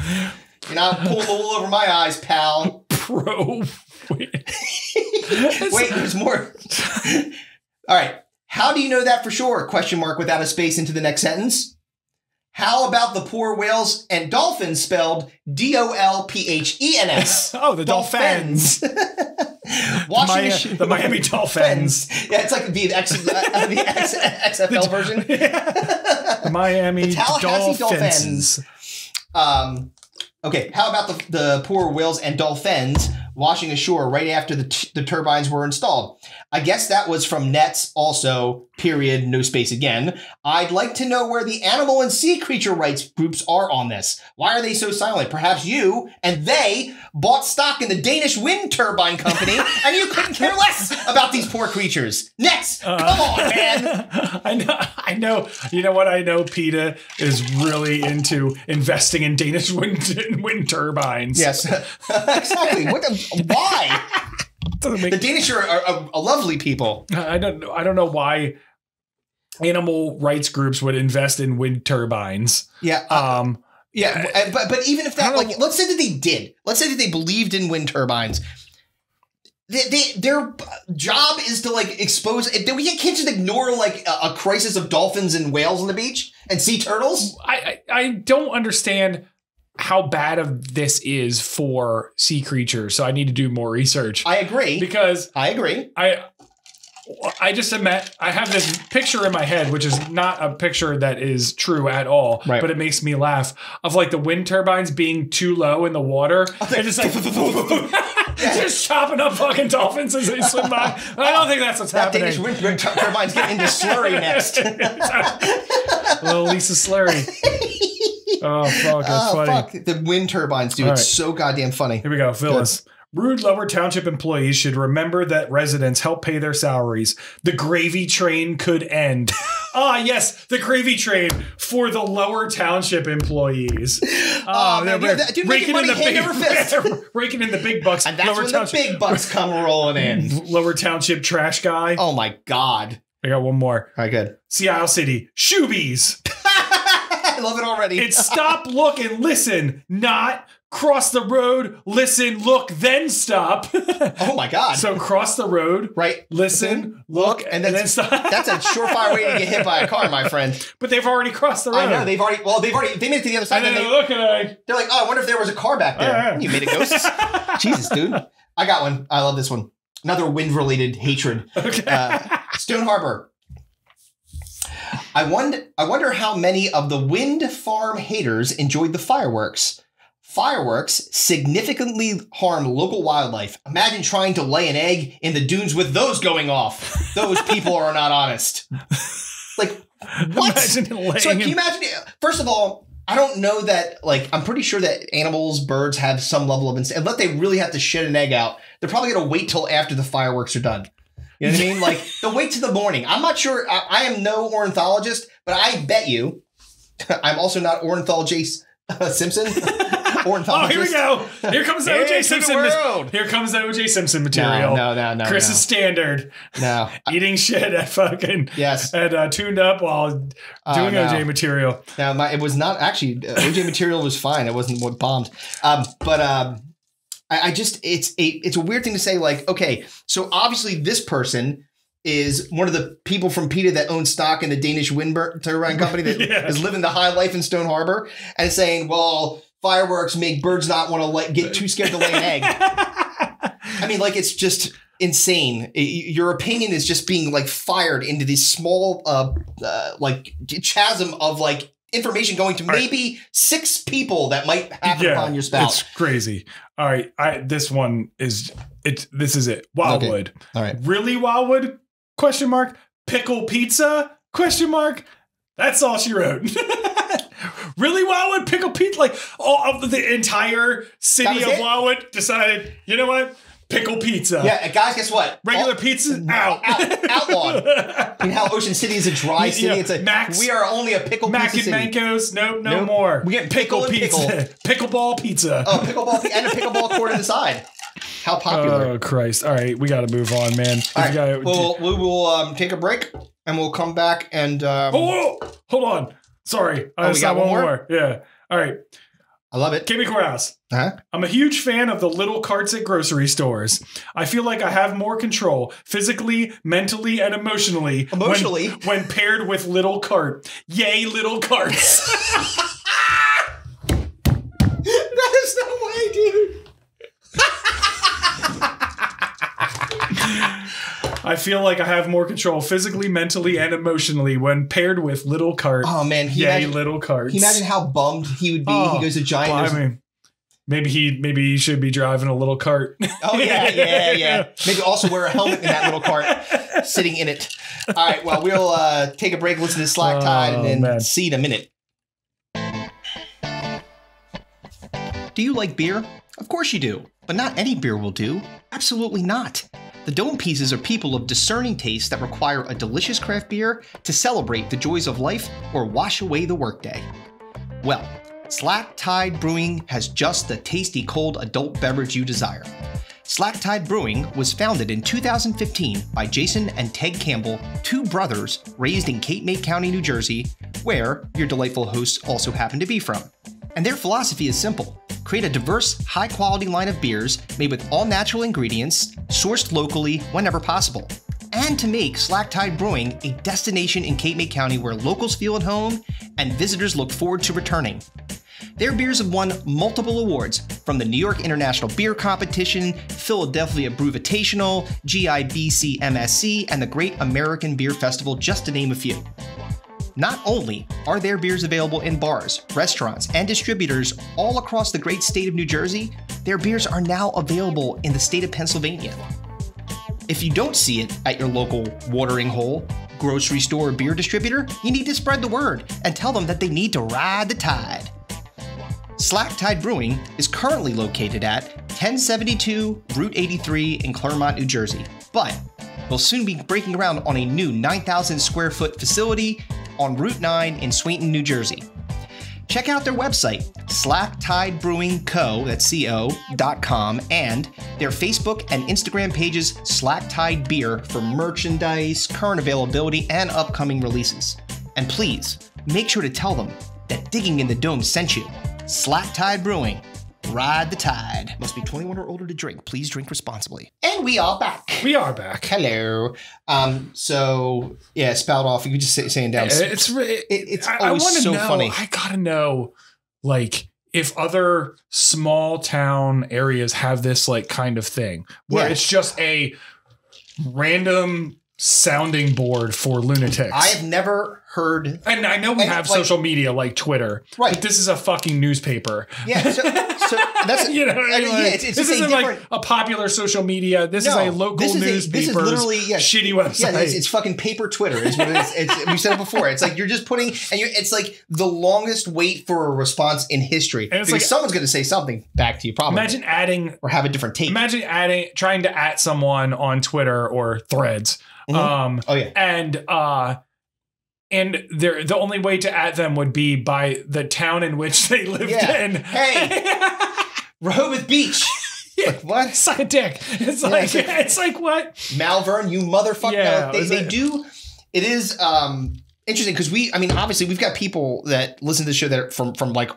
And I'll pull the wool over my eyes, pal. Pro wind. Wait, there's more. All right. How do you know that for sure? Question mark without a space into the next sentence. How about the poor whales and dolphins spelled D O L P H E N S? Oh, the dolphins. dolphins. Washing the, Mi the Miami Dolphins. Yeah, it's like the, X uh, the X XFL version. Yeah. The Miami the Tallahassee Dolphins. Dolphins. Um, okay, how about the, the poor whales and dolphins washing ashore right after the, t the turbines were installed? I guess that was from nets also, period, no space again. I'd like to know where the animal and sea creature rights groups are on this. Why are they so silent? Perhaps you and they bought stock in the Danish wind turbine company and you couldn't care less about these poor creatures. Next, uh, come on, man. I know, I know, you know what? I know PETA is really into investing in Danish wind, wind turbines. Yes, exactly. What the, why? The Danish are, are, are lovely people. I don't know. I don't know why animal rights groups would invest in wind turbines. Yeah. Uh, um, yeah. I, but but even if that, like, know. let's say that they did, let's say that they believed in wind turbines. They, they, their job is to, like, expose. We can't just ignore, like, a, a crisis of dolphins and whales on the beach and sea turtles. I, I, I don't understand how bad of this is for sea creatures. So I need to do more research. I agree. Because I agree. I I just admit, I have this picture in my head, which is not a picture that is true at all, right. But it makes me laugh, of like the wind turbines being too low in the water. They're just like, just chopping up fucking dolphins as they swim by. I don't think that's what's that happening. That Danish wind turbines getting into slurry next. Little Lisa Slurry. Oh, fuck, that's oh, funny. Fuck. The wind turbines, dude. Right. It's so goddamn funny. Here we go. Phyllis. Good. Rude Lower Township employees should remember that residents help pay their salaries. The gravy train could end. Ah, yes, the gravy train for the Lower Township employees. Oh, oh man, dude, that, dude, raking in the big, raking in the big bucks. And that's Lower when Township. The big bucks come rolling in. Lower Township trash guy. Oh my God. I got one more. All right, good. Seattle City. Shoebies. I love it already. It's stop, look, and listen, not cross the road, listen, look, then stop. Oh, my God. So cross the road. Right. Listen, look, look and, and then stop. That's a surefire way to get hit by a car, my friend. But they've already crossed the road. I know. They've already, well, they've already, they made it to the other side. And then they, look at they're like, oh, I wonder if there was a car back there. Right. You made a ghost. Jesus, dude. I got one. I love this one. Another wind-related hatred. Okay. Uh, Stone Harbor. I wonder, I wonder how many of the wind farm haters enjoyed the fireworks. Fireworks significantly harm local wildlife. Imagine trying to lay an egg in the dunes with those going off. Those people are not honest. Like, what? So like, can you imagine? First of all, I don't know that, like, I'm pretty sure that animals, birds have some level of instinct. Unless they really have to shed an egg out, they're probably going to wait till after the fireworks are done. You know what I mean? Like, they'll wait till the morning. I'm not sure. I, I am no ornithologist, but I bet you, I'm also not ornithologist uh, Simpson. Ornithologist. Oh, here we go. Here comes the hey, O J Simpson. The here comes the O J Simpson material. No, no, no, no. Chris no. is standard. No. Eating shit at fucking. Yes. And uh, tuned up while doing uh, no. O J material. No, my, it was not actually, uh, O J material was fine. It wasn't what bombed. Um, but um, I, I just, it's a, it's a weird thing to say, like, okay, so obviously this person is one of the people from PETA that owns stock in the Danish wind turbine company that yeah. is living the high life in Stone Harbor and saying, well, fireworks make birds not want to like get too scared to lay an egg. I mean, like, it's just insane. Your opinion is just being like fired into this small, uh, uh like chasm of like information going to maybe right. six people that might happen yeah, upon your spouse. It's crazy. All right, I this one is it. This is it. Wildwood. Okay. All right, really Wildwood? Question mark. Pickle pizza? Question mark. That's all she wrote. Really, Wildwood pickle pizza? Like, all of the entire city of Wildwood decided, you know what? Pickle pizza. Yeah, guys, guess what? Regular all, pizza out. out outlawed. You know how Ocean City is a dry city? Yeah, it's a Max, we are only a pickle Mac pizza Mac and city. Mancos, nope, no nope. more. We get pickle, pickle pizza. Pickle. Pickleball pizza. Oh, pickleball and a pickleball court on the side. How popular. Oh, Christ. All right, we got to move on, man. All right, we gotta, we'll, we will um, take a break, and we'll come back and... Um, oh, whoa, hold on. Sorry, I oh, we got one more? more. Yeah. All right. I love it. K B Courthouse. Uh-huh. I'm a huge fan of the little carts at grocery stores. I feel like I have more control physically, mentally, and emotionally. Emotionally? When, when paired with little cart. Yay, little carts. That is no way, dude. I feel like I have more control physically, mentally, and emotionally when paired with little carts. Oh, man. Yay, imagine, little carts. Can you imagine how bummed he would be? Oh, he goes to Giant. Well, I mean, maybe he maybe he should be driving a little cart. Oh, yeah, yeah, yeah. Maybe also wear a helmet in that little cart, sitting in it. All right, well, we'll uh, take a break, listen to Slack Tide, oh, and then man. see in a minute. Do you like beer? Of course you do, but not any beer will do. Absolutely not. The Dome Pieces are people of discerning taste that require a delicious craft beer to celebrate the joys of life or wash away the workday. Well, Slack Tide Brewing has just the tasty cold adult beverage you desire. Slack Tide Brewing was founded in two thousand fifteen by Jason and Ted Campbell, two brothers raised in Cape May County, New Jersey, where your delightful hosts also happen to be from. And their philosophy is simple. Create a diverse, high-quality line of beers made with all-natural ingredients, sourced locally whenever possible, and to make Slack Tide Brewing a destination in Cape May County where locals feel at home and visitors look forward to returning. Their beers have won multiple awards, from the New York International Beer Competition, Philadelphia Brewvitational, G I B C M S C, and the Great American Beer Festival, just to name a few. Not only are their beers available in bars, restaurants, and distributors all across the great state of New Jersey, their beers are now available in the state of Pennsylvania. If you don't see it at your local watering hole, grocery store, or beer distributor, you need to spread the word and tell them that they need to ride the tide. Slack Tide Brewing is currently located at ten seventy-two Route eighty-three in Clermont, New Jersey, but we'll soon be breaking ground on a new nine thousand square foot facility on Route nine in Swainton, New Jersey. Check out their website, slack tide brewing co dot com, and their Facebook and Instagram pages, Slack Tide Beer, for merchandise, current availability, and upcoming releases. And please, make sure to tell them that Digging in the Dome sent you. Slack Tide Brewing. Ride the tide. Must be twenty-one or older to drink. Please drink responsibly. And we are back. We are back. Hello. Um. So yeah, spout off. You just say, saying down. It's it, it's I, always I so know, funny. I gotta know, like, if other small town areas have this like kind of thing where yeah. it's just a random sounding board for lunatics. I have never heard, and I know we have like, social media like Twitter, right? But this is a fucking newspaper. Yeah, so, so that's you know, I mean, like, yeah, it's, it's this isn't like a popular social media. This no, is a local this is newspaper's a, this is literally yeah, shitty website. Yeah, it's, it's fucking paper Twitter. Is what it is. It's, we said it before. It's like you're just putting, and you're, it's like the longest wait for a response in history. And it's like someone's going to say something back to you. Probably. Imagine adding or have a different take. Imagine adding, trying to add someone on Twitter or Threads. Mm-hmm. Um, oh yeah, and uh, and they're, the only way to add them would be by the town in which they lived yeah. in. Hey, Rehoboth Beach. Yeah. Like, what? Suck a dick. It's yeah, like it's, it's like what? Malvern, you motherfucker. Yeah, they they it? do. It is um interesting because we. I mean, obviously, we've got people that listen to the show that are from from like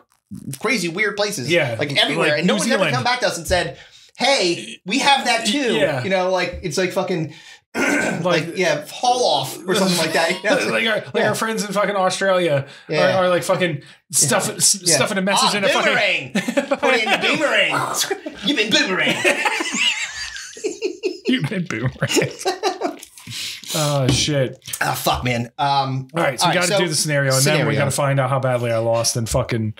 crazy weird places. Yeah, like everywhere, like, and no one's ever come back to us and said, "Hey, we have that too." Yeah. You know, like it's like fucking. like, like yeah, haul off or something like that. Yeah, like like, our, like yeah. our friends in fucking Australia yeah. are, are like fucking stuff yeah. yeah. stuffing a message oh, in a boomerang. Fucking put it in the boomerang. You've been boomerang. You've been boomerang. Oh shit. Ah, oh, fuck, man. Um, all right, so all we got to right, so do the scenario, and scenario. then we got to find out how badly I lost, and fucking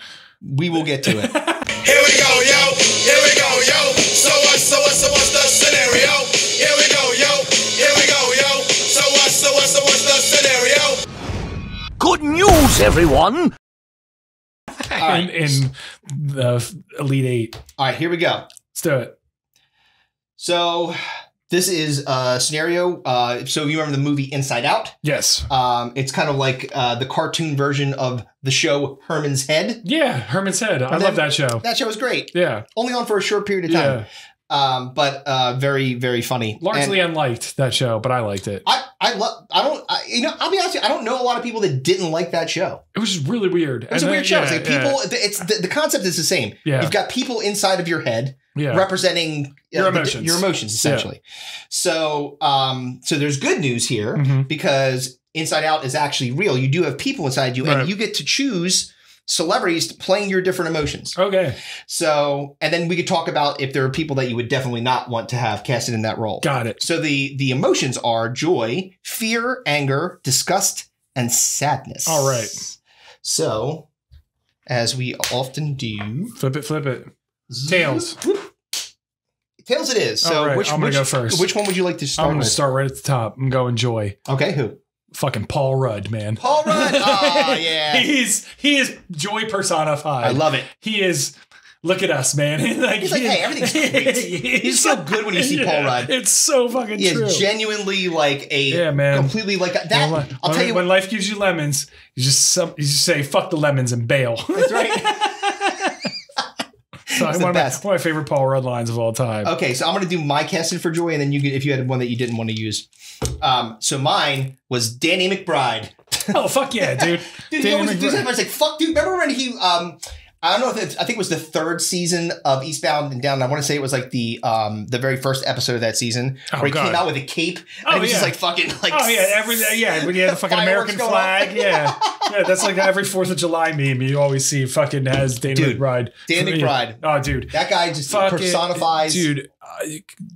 we will get to it. Here we go, yo. Here we go, yo. So what? So what? So what's the scenario? Here we go, yo. So what's, so what's the scenario? Good news, everyone. Right. In, in the Elite Eight. All right, here we go. Let's do it. So this is a scenario. Uh, so you remember the movie Inside Out? Yes. Um, it's kind of like uh, the cartoon version of the show Herman's Head. Yeah, Herman's Head. I and love that, that show. That show was great. Yeah. Only on for a short period of time. Yeah. Um, but uh, very, very funny. Largely and unliked that show, but I liked it. I, I love. I don't. I, you know, I'll be honest with you. I don't know a lot of people that didn't like that show. It was just really weird. It was and a weird then, show. Yeah, it's like people. Yeah. It's the, the concept is the same. Yeah. You've got people inside of your head yeah. representing your uh, emotions. The, your emotions, essentially. Yeah. So, um, so there's good news here mm-hmm. because Inside Out is actually real. You do have people inside you, right. and you get to choose celebrities playing your different emotions. Okay. So, and then we could talk about if there are people that you would definitely not want to have casted in that role. Got it. So the the emotions are joy, fear, anger, disgust, and sadness. All right. So, as we often do. Flip it, flip it. Tails. Whoop. Tails it is. So right, which, I'm going to go first. Which one would you like to start I'm going to start right at the top. I'm going joy. Okay, who? Fucking Paul Rudd, man. Paul Rudd. Oh, yeah. He's he is joy personified. I love it. He is. Look at us, man. like, he's like, hey, everything's great. He's so good when you see yeah, Paul Rudd. It's so fucking he true. He is genuinely like a yeah, man. Completely like that. When, I'll when, tell you when life gives you lemons, you just some you just say fuck the lemons and bail. That's right. So one, of my, one of my favorite Paul Rudd lines of all time. Okay, so I'm going to do my casting for joy, and then you can, if you had one that you didn't want to use. Um, so mine was Danny McBride. Oh, fuck yeah, dude. Dude, Danny McBride. Dude, I was like, fuck, dude, remember when he, um, I don't know if it's, I think it was the third season of Eastbound and Down. And I want to say it was like the um, the very first episode of that season oh, where he God. came out with a cape. Oh, and he was yeah. just like fucking like. Oh, yeah, every, yeah, when you had the fucking American flag. Yeah. Yeah, that's like every fourth of July meme you always see fucking has Danny dude, McBride. Danny McBride. Oh, dude. That guy just fucking, personifies. Dude, uh,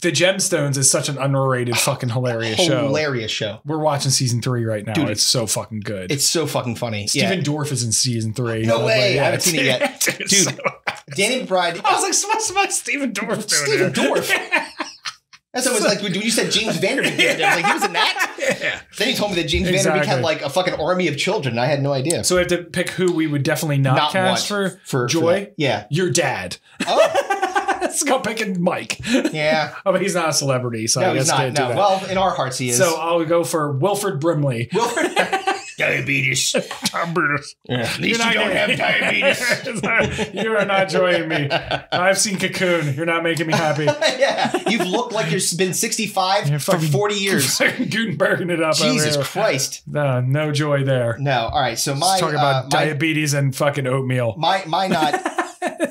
The Gemstones is such an underrated fucking hilarious show. Hilarious show. We're watching season three right now. Dude, it's so fucking good. It's so fucking funny. Stephen yeah. Dorff is in season three. No way. Like, yeah, I haven't seen it yet. Dude, so Danny McBride. I was like, so what's about Stephen Dorff doing Stephen Dorff. That's what it was like when you said James Vanderbeek. Yeah. I was like, he was in that? Yeah. Then he told me that James exactly. Vanderbeek had like a fucking army of children. I had no idea. So we have to pick who we would definitely not, not cast for, for joy. For yeah. Your dad. Oh. Let's go picking Mike. Yeah. Oh, but he's not a celebrity. So no, I guess he's not. No. Well, in our hearts he is. So I'll go for Wilford Brimley. Wilford Diabetes. Diabetes. Yeah. At least you don't have diabetes. You are not joining me. I've seen Cocoon. You're not making me happy. Yeah. You've looked like you've been sixty-five yeah, for forty years. Gutenberging it up. Jesus over Christ. No, no joy there. No. All right. So my Let's talk about uh, diabetes my, and fucking oatmeal. My my not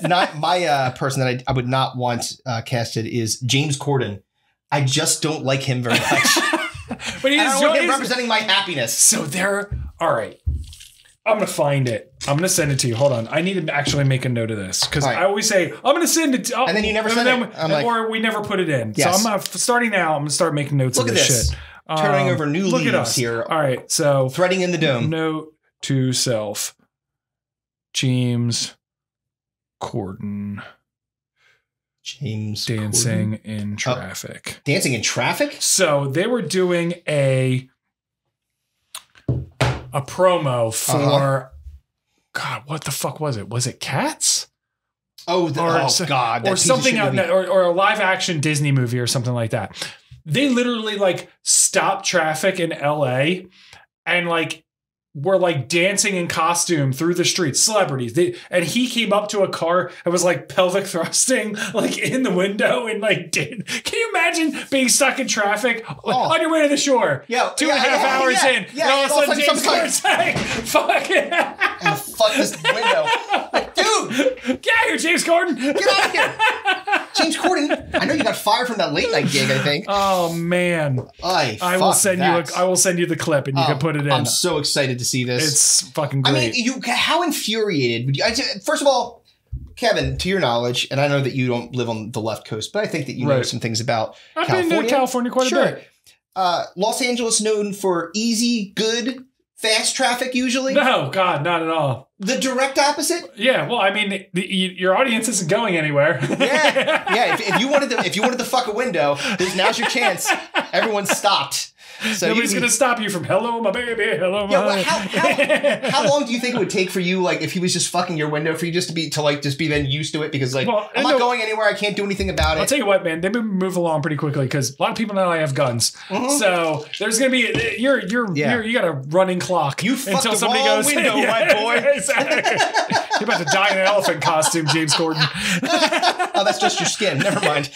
not my uh, person that I, I would not want uh, casted is James Corden. I just don't like him very much. But he's I don't want him representing my happiness. So there, all right. I'm gonna find it. I'm gonna send it to you. Hold on. I need to actually make a note of this because right. I always say I'm gonna send it, to, oh, and then you never send it, I'm like, or we never put it in. Yes. So I'm uh, starting now. I'm gonna start making notes look of this, this shit. Turning um, over new look leaves at us. Here. All right. So threading in the dome. Note to self. James Corden. James dancing Corden. in traffic. Oh, dancing in traffic. So they were doing a a promo for uh-huh. God. What the fuck was it? Was it Cats? Oh, the, or, oh God! Or something out, or, or a live action Disney movie or something like that. They literally like stopped traffic in L A and like. were like dancing in costume through the streets, celebrities. They, and he came up to a car and was like pelvic thrusting, like in the window and like, did, can you imagine being stuck in traffic like, oh. on your way to the shore? Yeah. Two yeah, and a half yeah, hours yeah, in. Yeah, and all of a sudden James Corden's like, fuck it. And fuck this window. Like, dude. Get out of here, James Corden. Get out of here. James Corden, I know you got fired from that late night gig, I think. Oh, man. I, I will send that. you a, I will send you the clip and you um, can put it in. I'm so excited to see this. It's fucking great. I mean, you how infuriated would you I, first of all, Kevin, to your knowledge, and I know that you don't live on the left coast, but I think that you right. know some things about I've California. I've been to California quite sure. a bit. Uh, Los Angeles known for easy, good, fast traffic usually. No, God, not at all. The direct opposite? Yeah, well, I mean, the, you, your audience isn't going anywhere. yeah, yeah. If, if you wanted to, if you wanted to fuck a window, there's, now's your chance. Everyone stopped. So nobody's going to stop you from hello, my baby, hello, my. Yeah, well, how, how, how long do you think it would take for you, like, if he was just fucking your window, for you just to be to like just be then used to it because like well, I'm not no, going anywhere, I can't do anything about it. I'll tell you what, man, they move along pretty quickly because a lot of people now have guns, mm-hmm. so there's going to be you're you're, yeah. you're you got a running clock you fucked until the somebody wrong goes window, yeah, my boy. Exactly. You're about to die in an elephant costume, James Corden. Oh, that's just your skin. Never mind.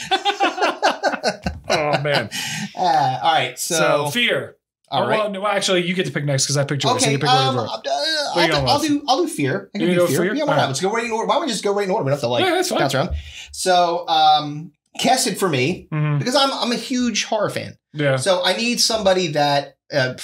Oh, man. Uh, all right. So, so fear. All oh, right. Well, no, actually, you get to pick next because I picked yours. Okay. So you pick um, I'll, I'll, do, I'll, do, I'll do fear. I can you do fear. fear? Yeah, why all not? Right. Let's go right in order. Why don't we just go right in order? We don't have to like yeah, that's bounce around. So um, casted for me mm-hmm. because I'm, I'm a huge horror fan. Yeah. So I need somebody that uh,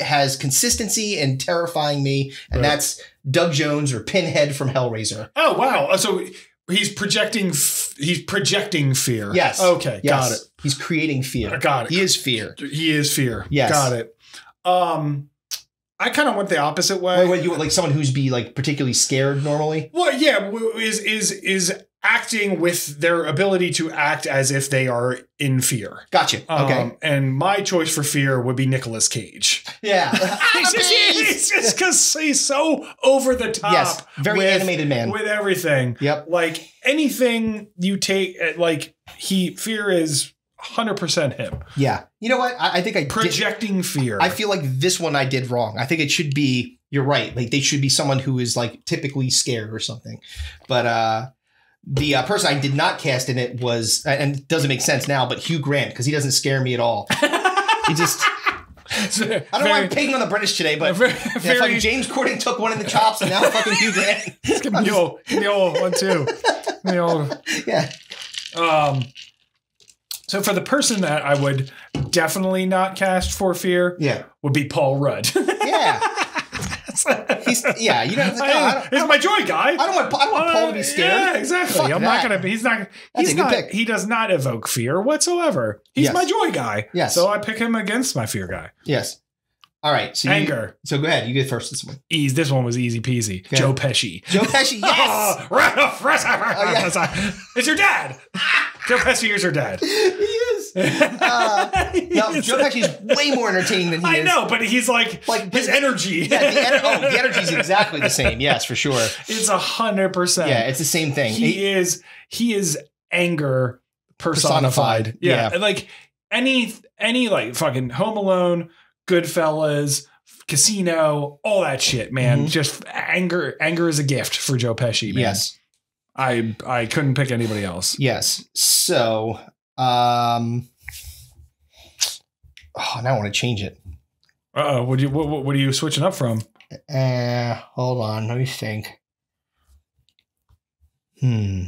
has consistency and terrifying me. And right. that's Doug Jones or Pinhead from Hellraiser. Oh, wow. So he's projecting f he's projecting fear. Yes. Okay. Yes. Got it. He's creating fear. I got it. He is fear. He is fear. Yes. Got it. Um, I kind of went the opposite way. Wait, wait, you like someone who's be like particularly scared normally? Well, yeah, is is is acting with their ability to act as if they are in fear. Gotcha. Okay. Um, and my choice for fear would be Nicolas Cage. Yeah. It's just because he's so over the top. Yes. Very with, animated man. With everything. Yep. Like anything you take, like he fear is. one hundred percent him. Yeah. You know what? I, I think I projecting did, fear. I feel like this one I did wrong. I think it should be, you're right. Like they should be someone who is like typically scared or something. But uh, the uh, person I did not cast in it was, and it doesn't make sense now, but Hugh Grant, because he doesn't scare me at all. He just... So, I don't very, know why I'm picking on the British today, but very, yeah, very, fucking James Corden took one in the chops and now fucking Hugh Grant. Give me all, give me all, one, two. Give me all. Yeah. Um... So for the person that I would definitely not cast for fear, yeah, would be Paul Rudd. Yeah, he's, yeah, you know, like, no, I, I he's my joy guy. I don't want, I don't want uh, Paul to be scared. Yeah, exactly. Fuck I'm that. not gonna. He's not. That's he's a good not. Pick. He does not evoke fear whatsoever. He's yes. my joy guy. Yes. So I pick him against my fear guy. Yes. All right. So Anger. You, so go ahead. You get first this one. Ease. This one was easy peasy. Okay. Joe Pesci. Joe Pesci, yes. Oh, right off, right off, right off, oh, yeah. It's your dad. Joe Pesci is your dad. He is. Uh, he no, is. Joe Pesci is way more entertaining than he I is. I know, but he's like, like his energy. Yeah, the, en oh, the energy is exactly the same. Yes, for sure. It's one hundred percent. Yeah, it's the same thing. He, he is He is anger personified. personified. Yeah. yeah. Like any any like fucking Home Alone, Goodfellas, Casino, all that shit, man. Mm-hmm. Just anger. Anger is a gift for Joe Pesci, man. Yes. I I couldn't pick anybody else. Yes. So, um, oh, now I want to change it. Uh-oh. What do you, what, what are you switching up from? Uh, hold on. Let me think. Hmm.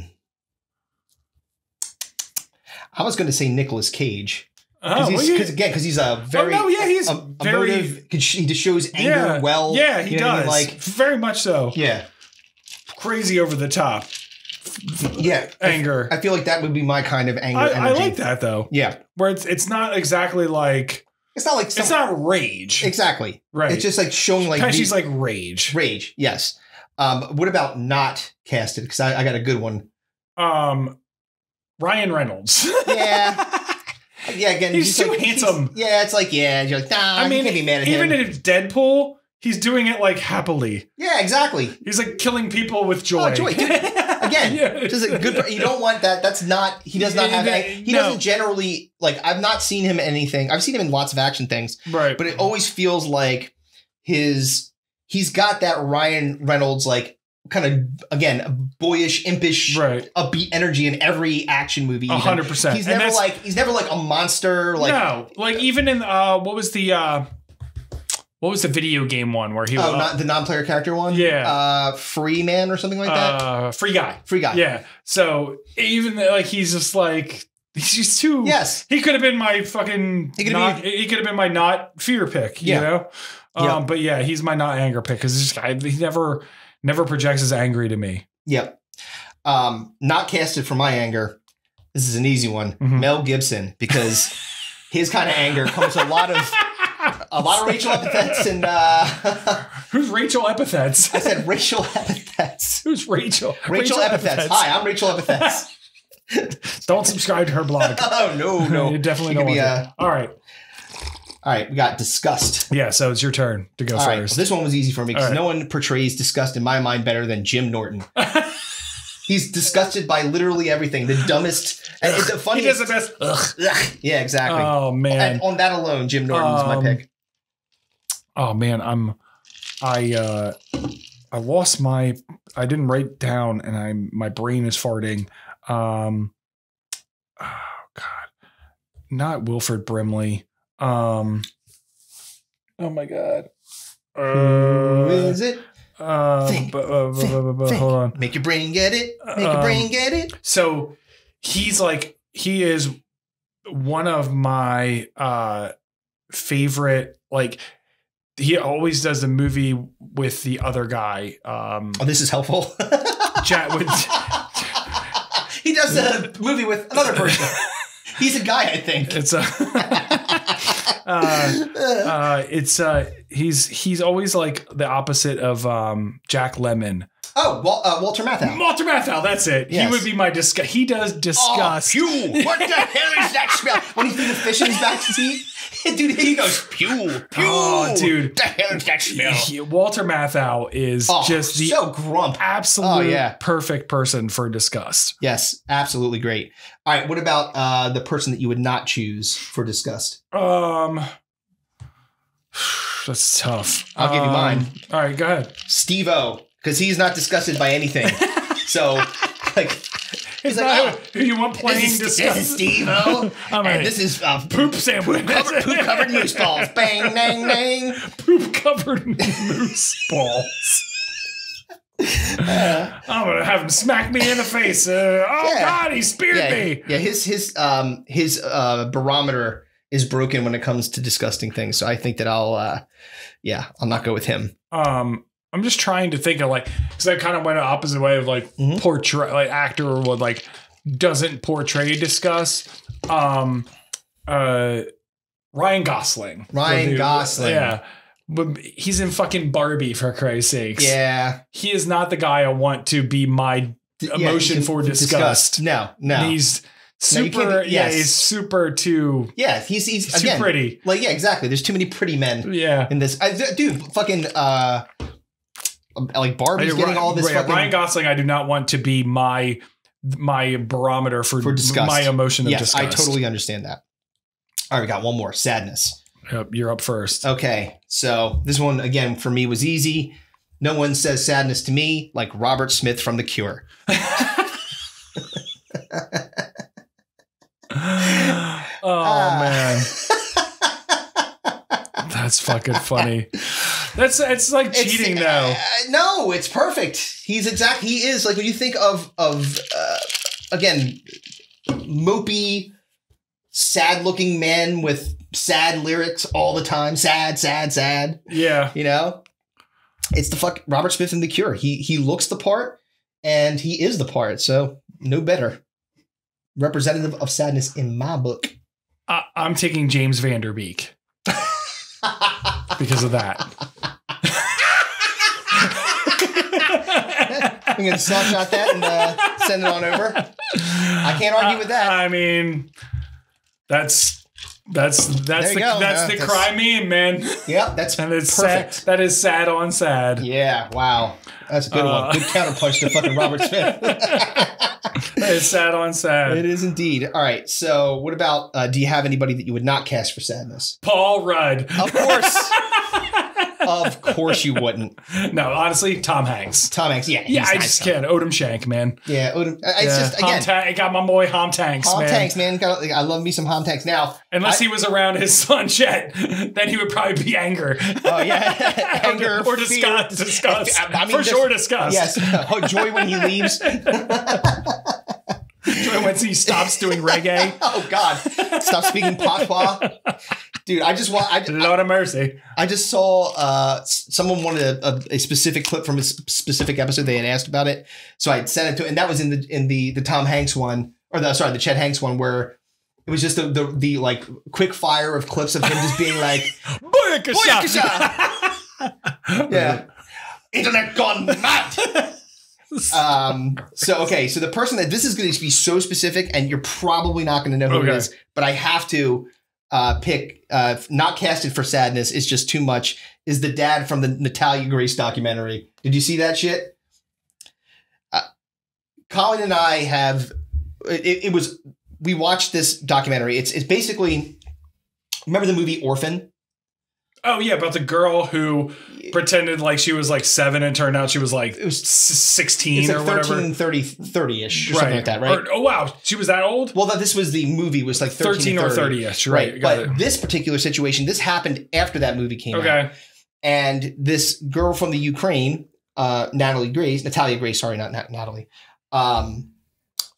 I was going to say Nicolas Cage. Because oh, well, again, because he's a very, oh, no, yeah, he's a, a very emotive, he just shows anger yeah, well. Yeah, he you know does. I mean? Like very much so. Yeah, crazy over the top. Yeah, anger. I feel like that would be my kind of anger. I, I like that though. Yeah, where it's it's not exactly like it's not like some, it's not rage. Exactly. Right. It's just like showing like she's like rage. Rage. Yes. Um. What about not casted? Because I, I got a good one. Um, Ryan Reynolds. Yeah. Yeah, again, he's, he's too like, handsome. He's, yeah, it's like, yeah, you're like, nah, I mean, you can't be mad at even him. Even in Deadpool, he's doing it like happily. Yeah, exactly. He's like killing people with joy. Oh, joy. Dude, again, yeah. Just a good. You don't want that. That's not. He does not have. Any, he no. doesn't generally like. I've not seen him in anything. I've seen him in lots of action things. Right. But it always feels like his. He's got that Ryan Reynolds like. Kind of again, boyish, impish, right. upbeat energy in every action movie. A hundred percent. He's never like he's never like a monster. Like no, like even in uh, what was the uh, what was the video game one where he? Oh, uh, not the non-player character one. Yeah, uh, Free Man or something like that. Uh, free guy. Free guy. Yeah. So even like he's just like. He's just too. Yes, he could have been my fucking. He could have been, been my not fear pick. You yeah. know, um, yeah. But yeah, he's my not anger pick because he never, never projects as angry to me. Yep. Um, not casted for my anger. This is an easy one. Mm-hmm. Mel Gibson, because his kind of anger comes a lot of. A lot of racial epithets and uh who's Rachel Epithets? I said racial epithets. Who's Rachel? Rachel, Rachel epithets. epithets. Hi, I'm Rachel Epithets. Don't subscribe to her blog. Oh no, no, you definitely don't. Uh, all right, all right. We got disgust. Yeah, so it's your turn to go all first. Right. Well, this one was easy for me because right. no one portrays disgust in my mind better than Jim Norton. He's disgusted by literally everything. The dumbest. And it's the funniest. He does the best. Ugh. Yeah, exactly. Oh man. And on that alone, Jim Norton's um, my pick. Oh man, I'm. I. uh I lost my. I didn't write down, and I'm. My brain is farting. Um, oh God, not Wilford Brimley. Um, oh my God. Uh, Who is it? Uh, think, b think, hold on. Make your brain get it. Make um, your brain get it. So he's like, he is one of my, uh, favorite, like he always does the movie with the other guy. Um, oh, this is helpful. Chat with. He does a movie with another person. He's a guy, I think. It's a. uh, uh, it's uh, he's he's always like the opposite of um, Jack Lemmon. Oh, Wal uh, Walter Matthau. Walter Matthau. That's it. Yes. He would be my disgust. He does disgust. Oh, pew! What the hell is that smell? When he threw the fish in his back seat, dude, he goes pew pew. Oh, dude, what the hell is that smell? He, Walter Matthau is oh, just the so grump. Absolute oh, yeah. perfect person for disgust. Yes, absolutely great. All right, what about uh, the person that you would not choose for disgust? Um. That's tough. I'll give you mine. Um, all right, go ahead. Steve-O. Because he's not disgusted by anything. So, like, he's it's like, oh, you want plain disgust? This is Steve-O. And right. this is uh, poop sandwich. Poop covered, poop covered moose balls. Bang, bang, bang. Poop covered moose balls. Uh, I'm going to have him smack me in the face. Uh, oh, yeah. God, he speared yeah, me. Yeah, his, his, um, his uh, barometer is broken when it comes to disgusting things. So I think that I'll, uh, yeah, I'll not go with him. Um. I'm just trying to think of like, because I kind of went the opposite way of like mm-hmm. portray, like actor would like doesn't portray disgust. Um, uh, Ryan Gosling. Ryan the, Gosling. Yeah, but he's in fucking Barbie for Christ's sakes. Yeah, he is not the guy I want to be my emotion yeah, for disgust. disgust. No, no, and he's super. No, be, yes. Yeah, he's super too. Yeah, he's he's too again, pretty. Like yeah, exactly. There's too many pretty men. Yeah, in this, I, dude, fucking. Uh, Like Barbie's getting Ryan, all this. Right, fucking Ryan Gosling, I do not want to be my my barometer for, for disgust. My emotion of yes, disgust. I totally understand that. All right, we got one more. Sadness. Yep, you're up first. Okay. So this one, again, for me was easy. No one says sadness to me like Robert Smith from The Cure. Oh, man. That's fucking funny. That's it's like cheating, it's, though. Uh, no, it's perfect. He's exact. He is like when you think of of uh, again, mopey, sad-looking men with sad lyrics all the time. Sad, sad, sad. Yeah, you know, it's the fuck Robert Smith in The Cure. He he looks the part, and he is the part. So no better representative of sadness in my book. I, I'm taking James Vanderbeek because of that. I'm going to snapshot that and uh, send it on over. I can't argue uh, with that. I mean, that's that's that's the, go. that's no, the that's, cry meme, man. Yeah, that's and it's perfect. Sad, that is sad on sad. Yeah, wow. That's a good uh, one. Good counterpunch to fucking Robert Smith. That is sad on sad. It is indeed. All right. So what about, uh, do you have anybody that you would not cast for sadness? Paul Rudd. Of course. Of course you wouldn't. No, honestly, Tom Hanks. Tom Hanks, yeah. Yeah, I just can't. Odom Shank, man. Yeah, Odom. It's yeah. just, again. I got my boy Hom Tanks, Hom man. Hom Tanks, man. Got, I love me some Hom Tanks. Now. Unless I, he was around his son, Chet, then he would probably be anger. Oh, yeah. Anger. Or, or disgust. disgust. I mean, For sure, disgust. Yes. Oh, joy when he leaves. Joy when he stops doing reggae. Oh, God. Stop speaking patois. Dude, I just want. I, Lord of mercy. I just saw uh, someone wanted a, a, a specific clip from a specific episode. They had asked about it, so I sent it to, and that was in the in the the Tom Hanks one, or the sorry, the Chet Hanks one, where it was just the the, the like quick fire of clips of him just being like, Boyakasha, yeah, internet gone mad. Um, so, okay, so the person that this is going to be so specific, and you're probably not going to know who okay. it is, but I have to. Uh, pick uh, not casted for sadness. It's just too much. Is the dad from the Natalia Grace documentary? Did you see that shit? Uh, Colin and I have. It, it was we watched this documentary. It's it's basically remember the movie Orphan? Oh yeah, about the girl who pretended like she was like seven and turned out she was like it was sixteen it's like or whatever, thirteen, thirty, thirty-ish, or right. something like that, right? Or, oh wow, she was that old? Well, this was the movie was like thirteen, thirteen or thirty-ish, right? right. Got but it. This particular situation, this happened after that movie came okay. out. Okay, and this girl from the Ukraine, uh, Natalia Grace, Natalia Grace, sorry, not not Natalie. Um,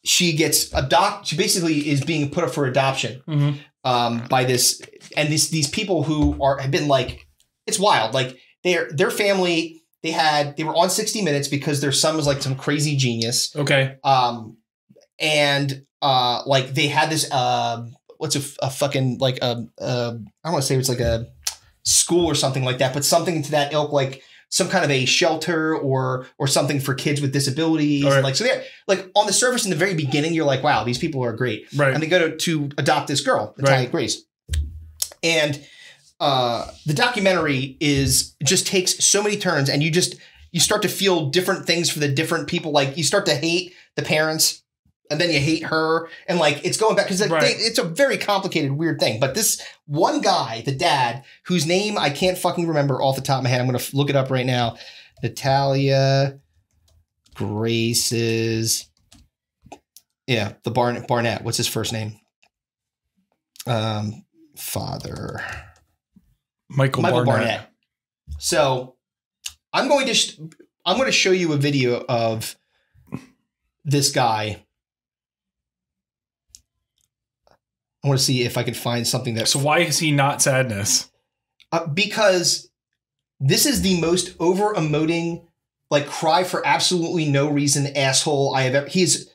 she gets adopted. She basically is being put up for adoption. Mm-hmm. Um, by this and these these people who are have been like it's wild like their their family they had they were on sixty minutes because their son was like some crazy genius okay um and uh like they had this uh what's a, a fucking like a, a I don't want to say it's like a school or something like that but something to that ilk like some kind of a shelter or or something for kids with disabilities right. like so they're like on the surface in the very beginning you're like wow these people are great right and they go to, to adopt this girl Natalia right. Grace and uh the documentary is just takes so many turns and you just you start to feel different things for the different people like you start to hate the parents and then you hate her and like it's going back because like, right. it's a very complicated weird thing but this one guy the dad whose name I can't fucking remember off the top of my head I'm going to look it up right now Natalia Grace's yeah the Barnett Barnett what's his first name um father Michael, Michael Barnett. Barnett so I'm going to I'm going to show you a video of this guy I want to see if I can find something that. So why is he not sadness? Uh, because this is the most over emoting, like cry for absolutely no reason asshole I have ever. He's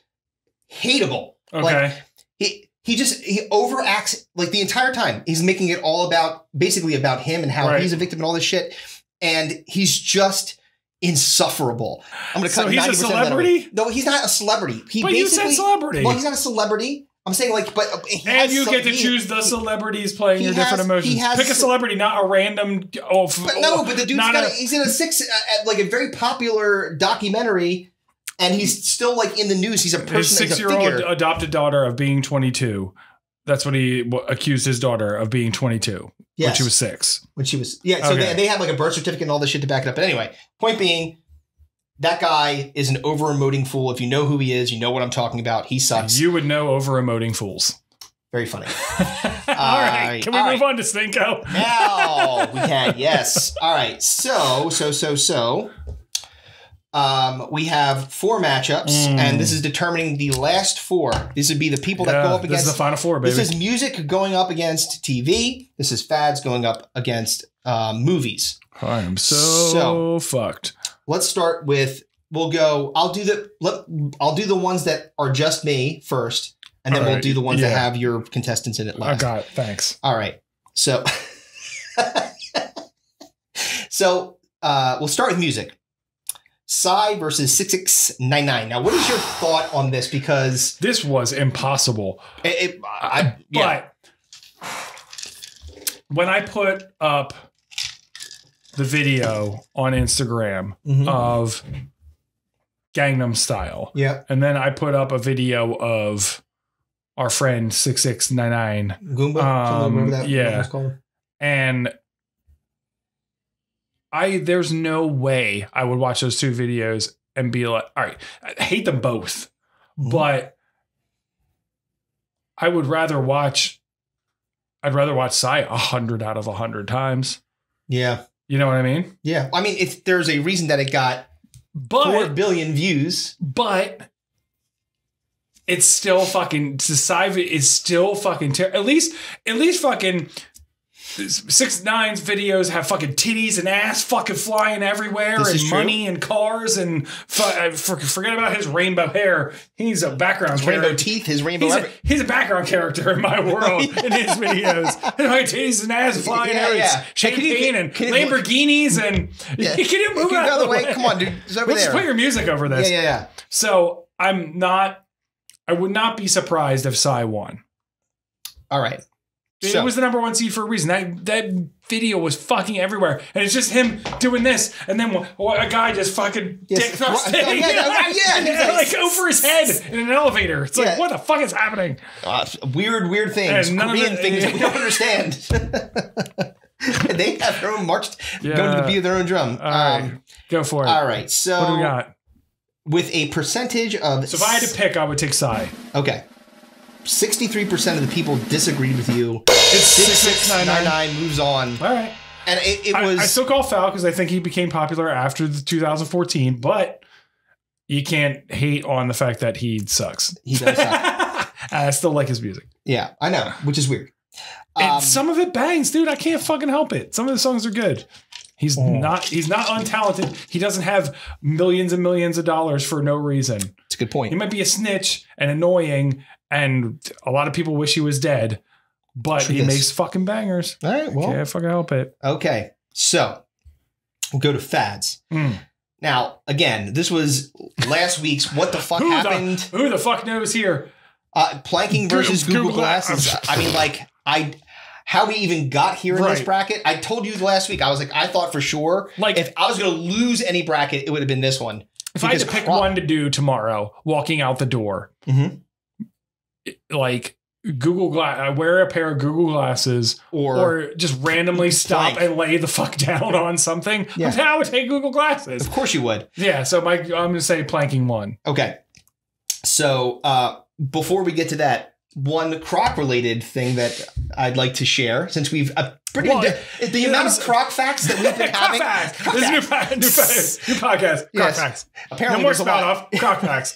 hateable. Okay. Like, he he just he overacts like the entire time. He's making it all about basically about him and how right. he's a victim and all this shit, and he's just. Insufferable. I'm gonna cut. So he's a celebrity? No, he's not a celebrity. He but you said celebrity. Well, he's not a celebrity. I'm saying like, but he and has you get to he, choose the celebrities playing your has, different emotions. Pick a celebrity, not a random. Oh, but no, but the dude's got. A, he's in a six, uh, like a very popular documentary, and he's still like in the news. He's a person. His six-year-old adopted daughter of being twenty-two. That's what he accused his daughter of being twenty-two yes. when she was six. When she was, yeah. So okay. they, they had like a birth certificate and all this shit to back it up. But anyway, point being, that guy is an over-emoting fool. If you know who he is, you know what I'm talking about. He sucks. You would know over-emoting fools. Very funny. all uh, right. Can we move right. on to Stinko? Now we can. Yes. All right. So, so, so, so. Um, we have four matchups, mm. and this is determining the last four. These would be the people yeah, that go up against. This is the final four, baby. This is music going up against T V. This is fads going up against uh, movies. I am so, so fucked. Let's start with. We'll go. I'll do the. Let, I'll do the ones that are just me first, and then All right. we'll do the ones yeah. that have your contestants in it last. I got it. Thanks. All right. So. so uh, we'll start with music. Psy versus six six nine nine. Now, what is your thought on this? Because this was impossible. It, it, I, yeah. But when I put up the video on Instagram mm-hmm. of Gangnam Style, yeah, and then I put up a video of our friend six six nine nine. Goomba, um, remember that? Yeah, was called? And. I there's no way I would watch those two videos and be like, all right, I hate them both, mm-hmm. but I would rather watch, I'd rather watch Psy a hundred out of a hundred times. Yeah. You know what I mean? Yeah. I mean, if there's a reason that it got but, four billion views, but it's still fucking, Psy is still fucking terrible. At least, at least fucking. six nine's videos have fucking titties and ass fucking flying everywhere this and money and cars and fu forget about his rainbow hair. He's a background his character. Rainbow teeth, his rainbow he's a, he's a background character in my world yeah. in his videos. And my titties and ass flying yeah, out. Yeah. Champagne and Lamborghinis and... Yeah. Can you move out of the way? way? Come on, dude. It's over Let's there. Put your music over this. Yeah, yeah, yeah. So I'm not... I would not be surprised if Psy won. All right. It so. was the number one seed for a reason. That that video was fucking everywhere, and it's just him doing this, and then well, a guy just fucking yes. dick thrusting, oh, yeah, yeah, yeah, like, like over his head in an elevator. It's yeah. like what the fuck is happening? Uh, weird, weird things, and Korean the, things yeah. that we don't understand. They have their own march, yeah. going to the beat of their own drum. All um, right. Go for it. All right, so what do we got? With a percentage of, so if I had to pick, I would take Psy. Okay. sixty-three percent of the people disagreed with you. It's six six nine nine moves on. All right. And it, it was... I, I still call foul because I think he became popular after the two thousand fourteen, but you can't hate on the fact that he sucks. He does suck. I still like his music. Yeah, I know, which is weird. Um, and some of it bangs, dude. I can't fucking help it. Some of the songs are good. He's oh. not He's not untalented. He doesn't have millions and millions of dollars for no reason. That's a good point. He might be a snitch and annoying, and a lot of people wish he was dead, but True he this. makes fucking bangers. All right, well. Can't fucking help it. Okay, so we'll go to fads. Mm. Now, again, this was last week's what the fuck who happened. The, who the fuck knows here? Uh, planking versus Google, Google Glasses. I mean, like, I... How we even got here in right. this bracket. I told you last week, I was like, I thought for sure, like, if I was going to lose any bracket, it would have been this one. If I had to pick one to do tomorrow, walking out the door, mm-hmm. it, like Google Glass, I wear a pair of Google glasses or, or just randomly stop plank. and lay the fuck down on something. Yeah. I would take Google glasses. Of course you would. Yeah. So my, I'm going to say planking one. Okay. So uh, before we get to that, one croc related thing that I'd like to share, since we've uh, pretty well, the, the amount was, of croc facts that we've been having. Facts. Croc this is new, new, new podcast. Croc yes. facts. Apparently no more spout off. Croc facts.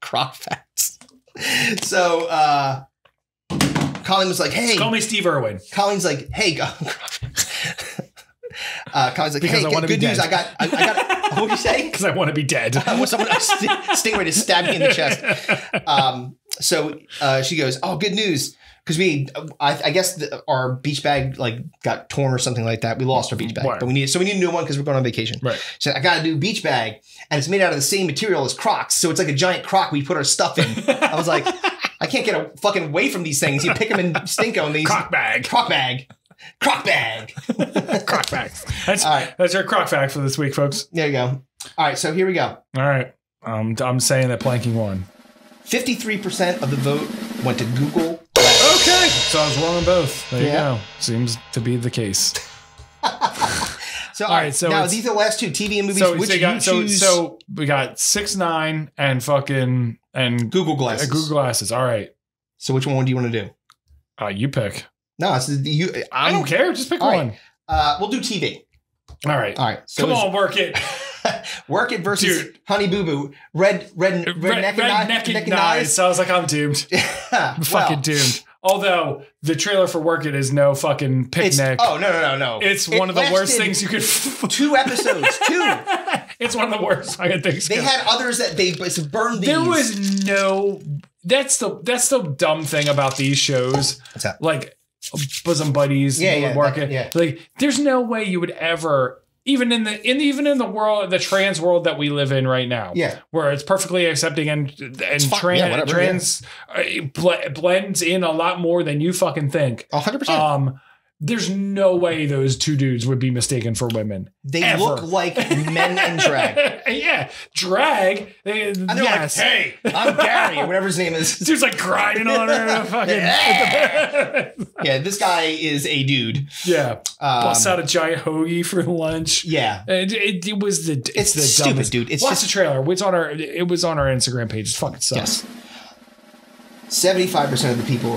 Croc facts. So uh, Colleen was like, "Hey, call me Steve Irwin." Colleen's like, "Hey, go." Uh, Colleen's like, because "Hey, I good, be good news! I got, I, I got." What did you say? Because I want to be dead. I want someone st stingray to stab me in the chest. Um, So uh, she goes, oh, good news. Because we, I, I guess the, our beach bag like got torn or something like that. We lost our beach bag. Right. But we need, so we need a new one because we're going on vacation. Right. So I got a new beach bag. And it's made out of the same material as Crocs. So it's like a giant Croc we put our stuff in. I was like, I can't get a fucking away from these things. You pick them and Stinko and these. Croc bag. Croc bag. Croc bag. Croc facts. That's, All right. that's your Croc fact for this week, folks. There you go. All right. So here we go. All right. Um, I'm saying that planking won. fifty-three percent of the vote went to Google Okay. So I was wrong on both. There yeah. you go. Seems to be the case. So all right, so now these are the last two, T V and movies. So, which so, you got, so, so we got six nine and fucking and Google Glasses. Uh, Google Glasses. All right. So which one do you want to do? Uh, you pick. No, it's you. I'm, I don't care. Just pick one. Right. Uh, we'll do T V. All right. All right. So come on, Work It. Work It versus Dude. Honey Boo Boo. Red, red, red, red neck and neck and eyes. So I was like, I'm doomed. I'm well, fucking doomed. Although the trailer for Work It is no fucking picnic. Oh, no, no, no, no. It's it one of the worst things you could. Two episodes. Two. It's one of the worst fucking things. They go. had others that they burned these. There was no. That's the, that's the dumb thing about these shows. What's that? Like, bosom buddies. Yeah, yeah, Work that, It. Yeah. Like, there's no way you would ever. Even in the in even in the world, the trans world that we live in right now, yeah, where it's perfectly accepting and and trans yeah, whatever, trans yeah. bl blends in a lot more than you fucking think. A hundred percent. Um, there's no way those two dudes would be mistaken for women. They ever. look like men in drag. Yeah, drag. They, and they're yes. like, hey, I'm Gary, whatever his name is. Dude's like grinding on her. Fucking yeah. Yeah, this guy is a dude. Yeah. Um, busts out a giant hoagie for lunch. Yeah, it, it, it was the. It's, it's the stupid dumbest. dude. It's Watch just, the trailer. It's on our. It was on our Instagram page. It fucking sucks. Yes. Seventy-five percent of the people.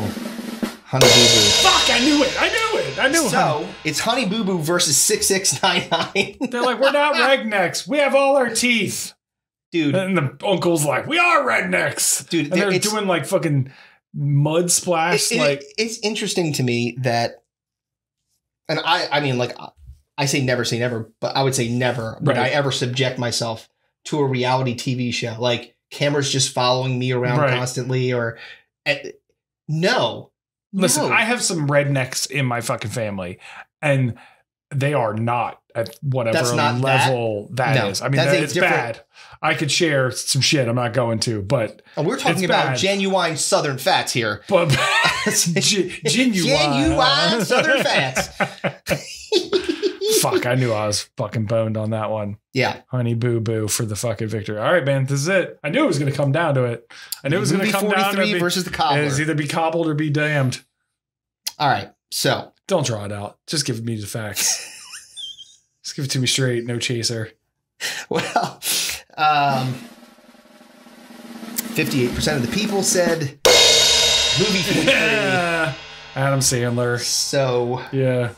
Honey Boo Boo. Fuck! I knew it. I knew it. I knew it. So honey. it's Honey Boo Boo versus six six nine nine. They're like, we're not rednecks. We have all our teeth, dude. And the uncle's like, we are rednecks, dude. And they're doing like fucking mud splash. It, it, like it's interesting to me that. And I, I mean, like, I say never say never, but I would say never would right. I ever subject myself to a reality T V show, like cameras just following me around right. constantly, or at, no, listen, no. I have some rednecks in my fucking family, and they are not at whatever that's not level that, that no, is. I mean, that, it's different. bad. I could share some shit. I'm not going to, but and we're talking about bad. genuine Southern fats here. But genuine, genuine Southern fats. Fuck! I knew I was fucking boned on that one. Yeah, Honey Boo Boo for the fucking victory. All right, man, this is it. I knew it was going to come down to it. I knew it was going to come down to it. Versus the cobbler. It's either be cobbled or be damned. All right, so don't draw it out. Just give me the facts. Just give it to me straight. No chaser. Well, um, fifty-eight percent of the people said movie forty-three. Yeah. Adam Sandler. So yeah.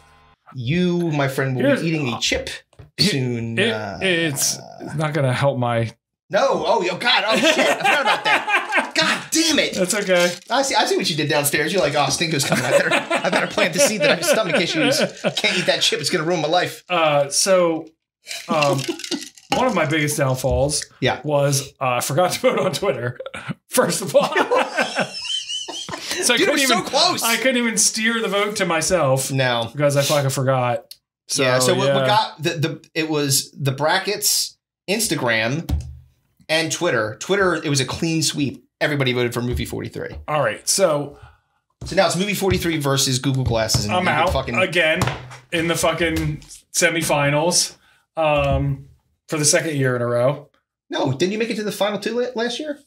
You, my friend, will Here's, be eating a chip soon. It, uh, it's not going to help my... No. Oh, oh, God. Oh, shit. I forgot about that. God damn it. That's okay. I see I see what you did downstairs. You're like, oh, Stinko's coming. I better, I better plant the seed that I have stomach issues. Can't eat that chip. It's going to ruin my life. Uh, so um, one of my biggest downfalls yeah. was uh, I forgot to vote on Twitter, first of all. So Dude, I couldn't we're even, so close. I couldn't even steer the vote to myself. No, because I fucking forgot. So, yeah. So yeah. What we got the, the it was the brackets, Instagram, and Twitter. Twitter. It was a clean sweep. Everybody voted for Movie forty-three. All right. So, so now it's Movie forty-three versus Google Glasses. And I'm out fucking again in the fucking semifinals um, for the second year in a row. No, didn't you make it to the final two last year?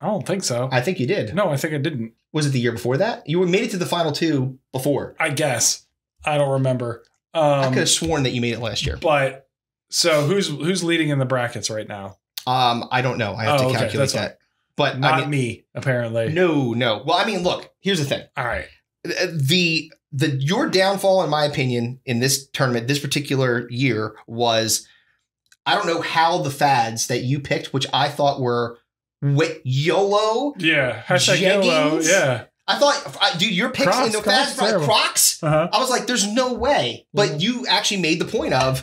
I don't think so. I think you did. No, I think I didn't. Was it the year before that? You made it to the final two before. I guess. I don't remember. Um, I could have sworn that you made it last year. But so who's who's leading in the brackets right now? Um, I don't know. I have oh, to calculate okay. that. Right. But not I mean, me, apparently. No, no. Well, I mean, look. Here's the thing. All right. The the your downfall, in my opinion, in this tournament, this particular year, was I don't know how the fads that you picked, which I thought were. With YOLO, yeah, hashtag Jeggings. YOLO, yeah. I thought, I, dude, your picks Crocs, in the Crocs, fast Crocs. Uh-huh. I was like, there's no way, but mm-hmm. you actually made the point of,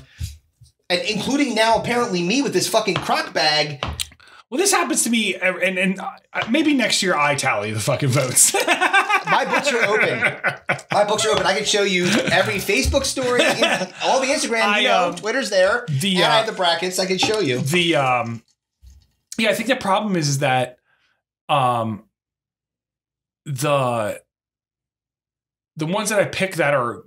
and including now apparently me with this fucking Croc bag. Well, this happens to me, and and maybe next year I tally the fucking votes. My books are open. My books are open. I can show you every Facebook story, all the Instagram, I, you know, um, Twitter's there, the, and uh, I have the brackets. I can show you the. um Yeah, I think the problem is, is that um, the the ones that I pick that are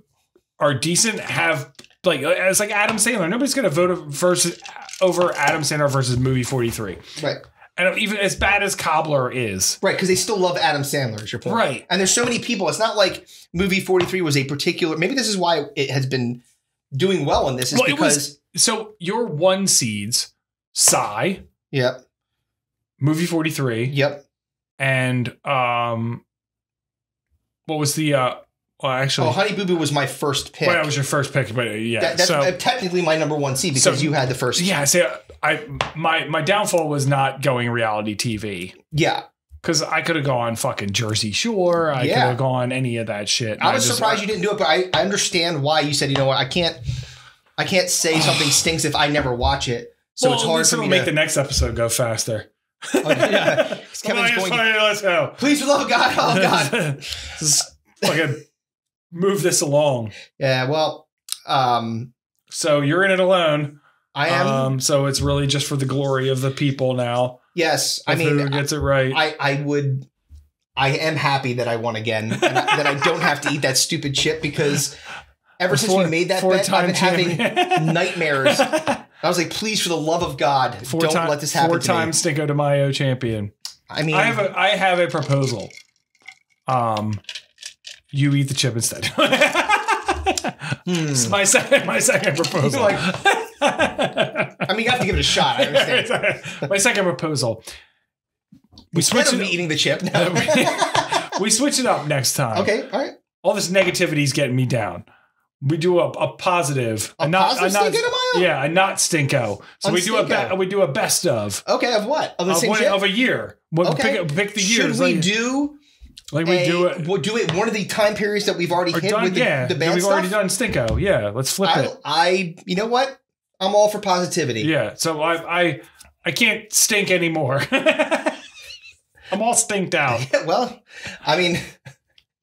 are decent have like it's like Adam Sandler. Nobody's gonna vote versus over Adam Sandler versus Movie forty-three. Right. And even as bad as Cobbler is. Right, because they still love Adam Sandler, is your point. Right. And there's so many people. It's not like Movie forty-three was a particular... Maybe this is why it has been doing well on this. Is well, because... It was, so your one seeds, Psy. Yep. Movie forty-three. Yep. And um, what was the... Uh, well, actually... Oh, Honey Boo Boo was my first pick. Well, that was your first pick, but uh, yeah. That, that's so, uh, technically my number one seed because so, you had the first. Yeah, so... Uh, I my my downfall was not going reality T V. Yeah. Because I could have gone fucking Jersey Shore. I yeah. could have gone any of that shit. I was I just, surprised you didn't do it, but I, I understand why you said, you know what, I can't I can't say something stinks if I never watch it. So well, it's hard for me to make the next episode go faster. Oh, yeah. Kevin's going, let's go. Please, for the love of God. Oh, God. Just fucking move this along. Yeah, well. Um, so you're in it alone. I am. Um, so it's really just for the glory of the people now. Yes. I mean, who gets I, it right. I, I would. I am happy that I won again and I, that I don't have to eat that stupid chip because ever since four, we made that bet, I've been having nightmares. I was like, please, for the love of God, four don't time, let this happen. Four time Cinco de Mayo champion. I mean, I have a, I have a proposal. Um, you eat the chip instead. hmm. My second, my second proposal. Like, I mean, you have to give it a shot. I understand. My second proposal. We switch it up. Eating the chip. No. we, we switch it up next time. Okay. All right. All this negativity is getting me down. We do a, a positive. A, a not, positive a not, stinko tomorrow? Yeah, a not stinko. So Un we do stinko. a be, we do a best of. Okay, of what? Of the same chip? Of a year. We'll okay. pick, pick the year. Should we like, do? Like we a, do it. We'll do it one of the time periods that we've already hit done, with the, yeah, the band we've stuff? Already done stinko. Yeah, let's flip I, it. I, you know what? I'm all for positivity. Yeah, so I I, I can't stink anymore. I'm all stinked out. Yeah, well, I mean,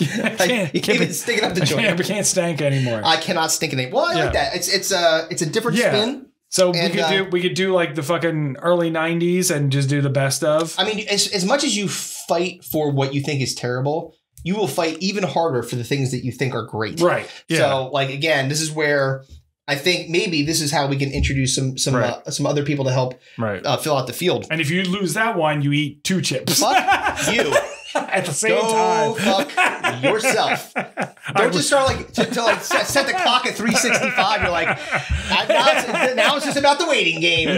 I can't, I, you can't, can't be stinking up the joint. I can't, can't stink anymore. I cannot stink anymore. Well, I yeah. like that. It's it's a it's a different yeah. spin. So and, we could uh, do we could do like the fucking early nineties and just do the best of. I mean, as as much as you fight for what you think is terrible, you will fight even harder for the things that you think are great. Right. Yeah. So like again, this is where. I think maybe this is how we can introduce some some right. uh, some other people to help right. uh, fill out the field. And if you lose that one, you eat two chips. Fuck you. At the same Go time. Go fuck yourself. Don't just start like to, to like set, set the clock at three sixty-five. You're like, now, now it's just about the waiting game.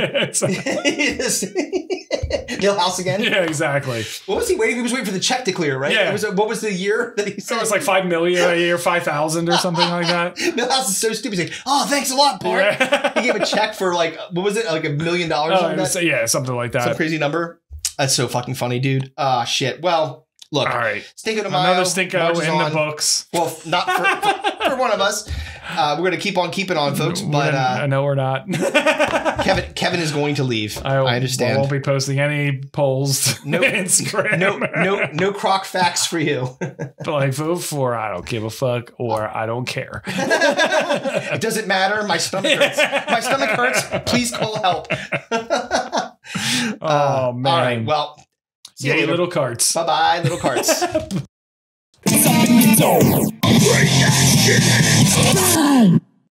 Hill House again. Yeah, exactly. What was he waiting? He was waiting for the check to clear, right? Yeah. It was, what was the year that he said? It was like five million a year, five thousand or something like that. Hill House is so stupid. He's like, oh, thanks a lot, Bart. Yeah. He gave a check for like what was it? Like a million dollars? Oh, was, yeah, something like that. Some crazy number. That's so fucking funny, dude. Ah, uh, shit. Well, look. All right. Stinko de Mayo. Another Stinko in on. the books. Well, not for, for, for one of us. Uh, we're going to keep on keeping on, folks. But uh, I know we're not. Kevin Kevin is going to leave. I, I understand. I won't be posting any polls no, Instagram. No, no, no croc facts for you. But like, vote for I don't give a fuck or I don't care. It doesn't matter. My stomach hurts. My stomach hurts. Please call help. Oh, uh, man. All right. Well, yay, little, little carts. Bye bye, little carts.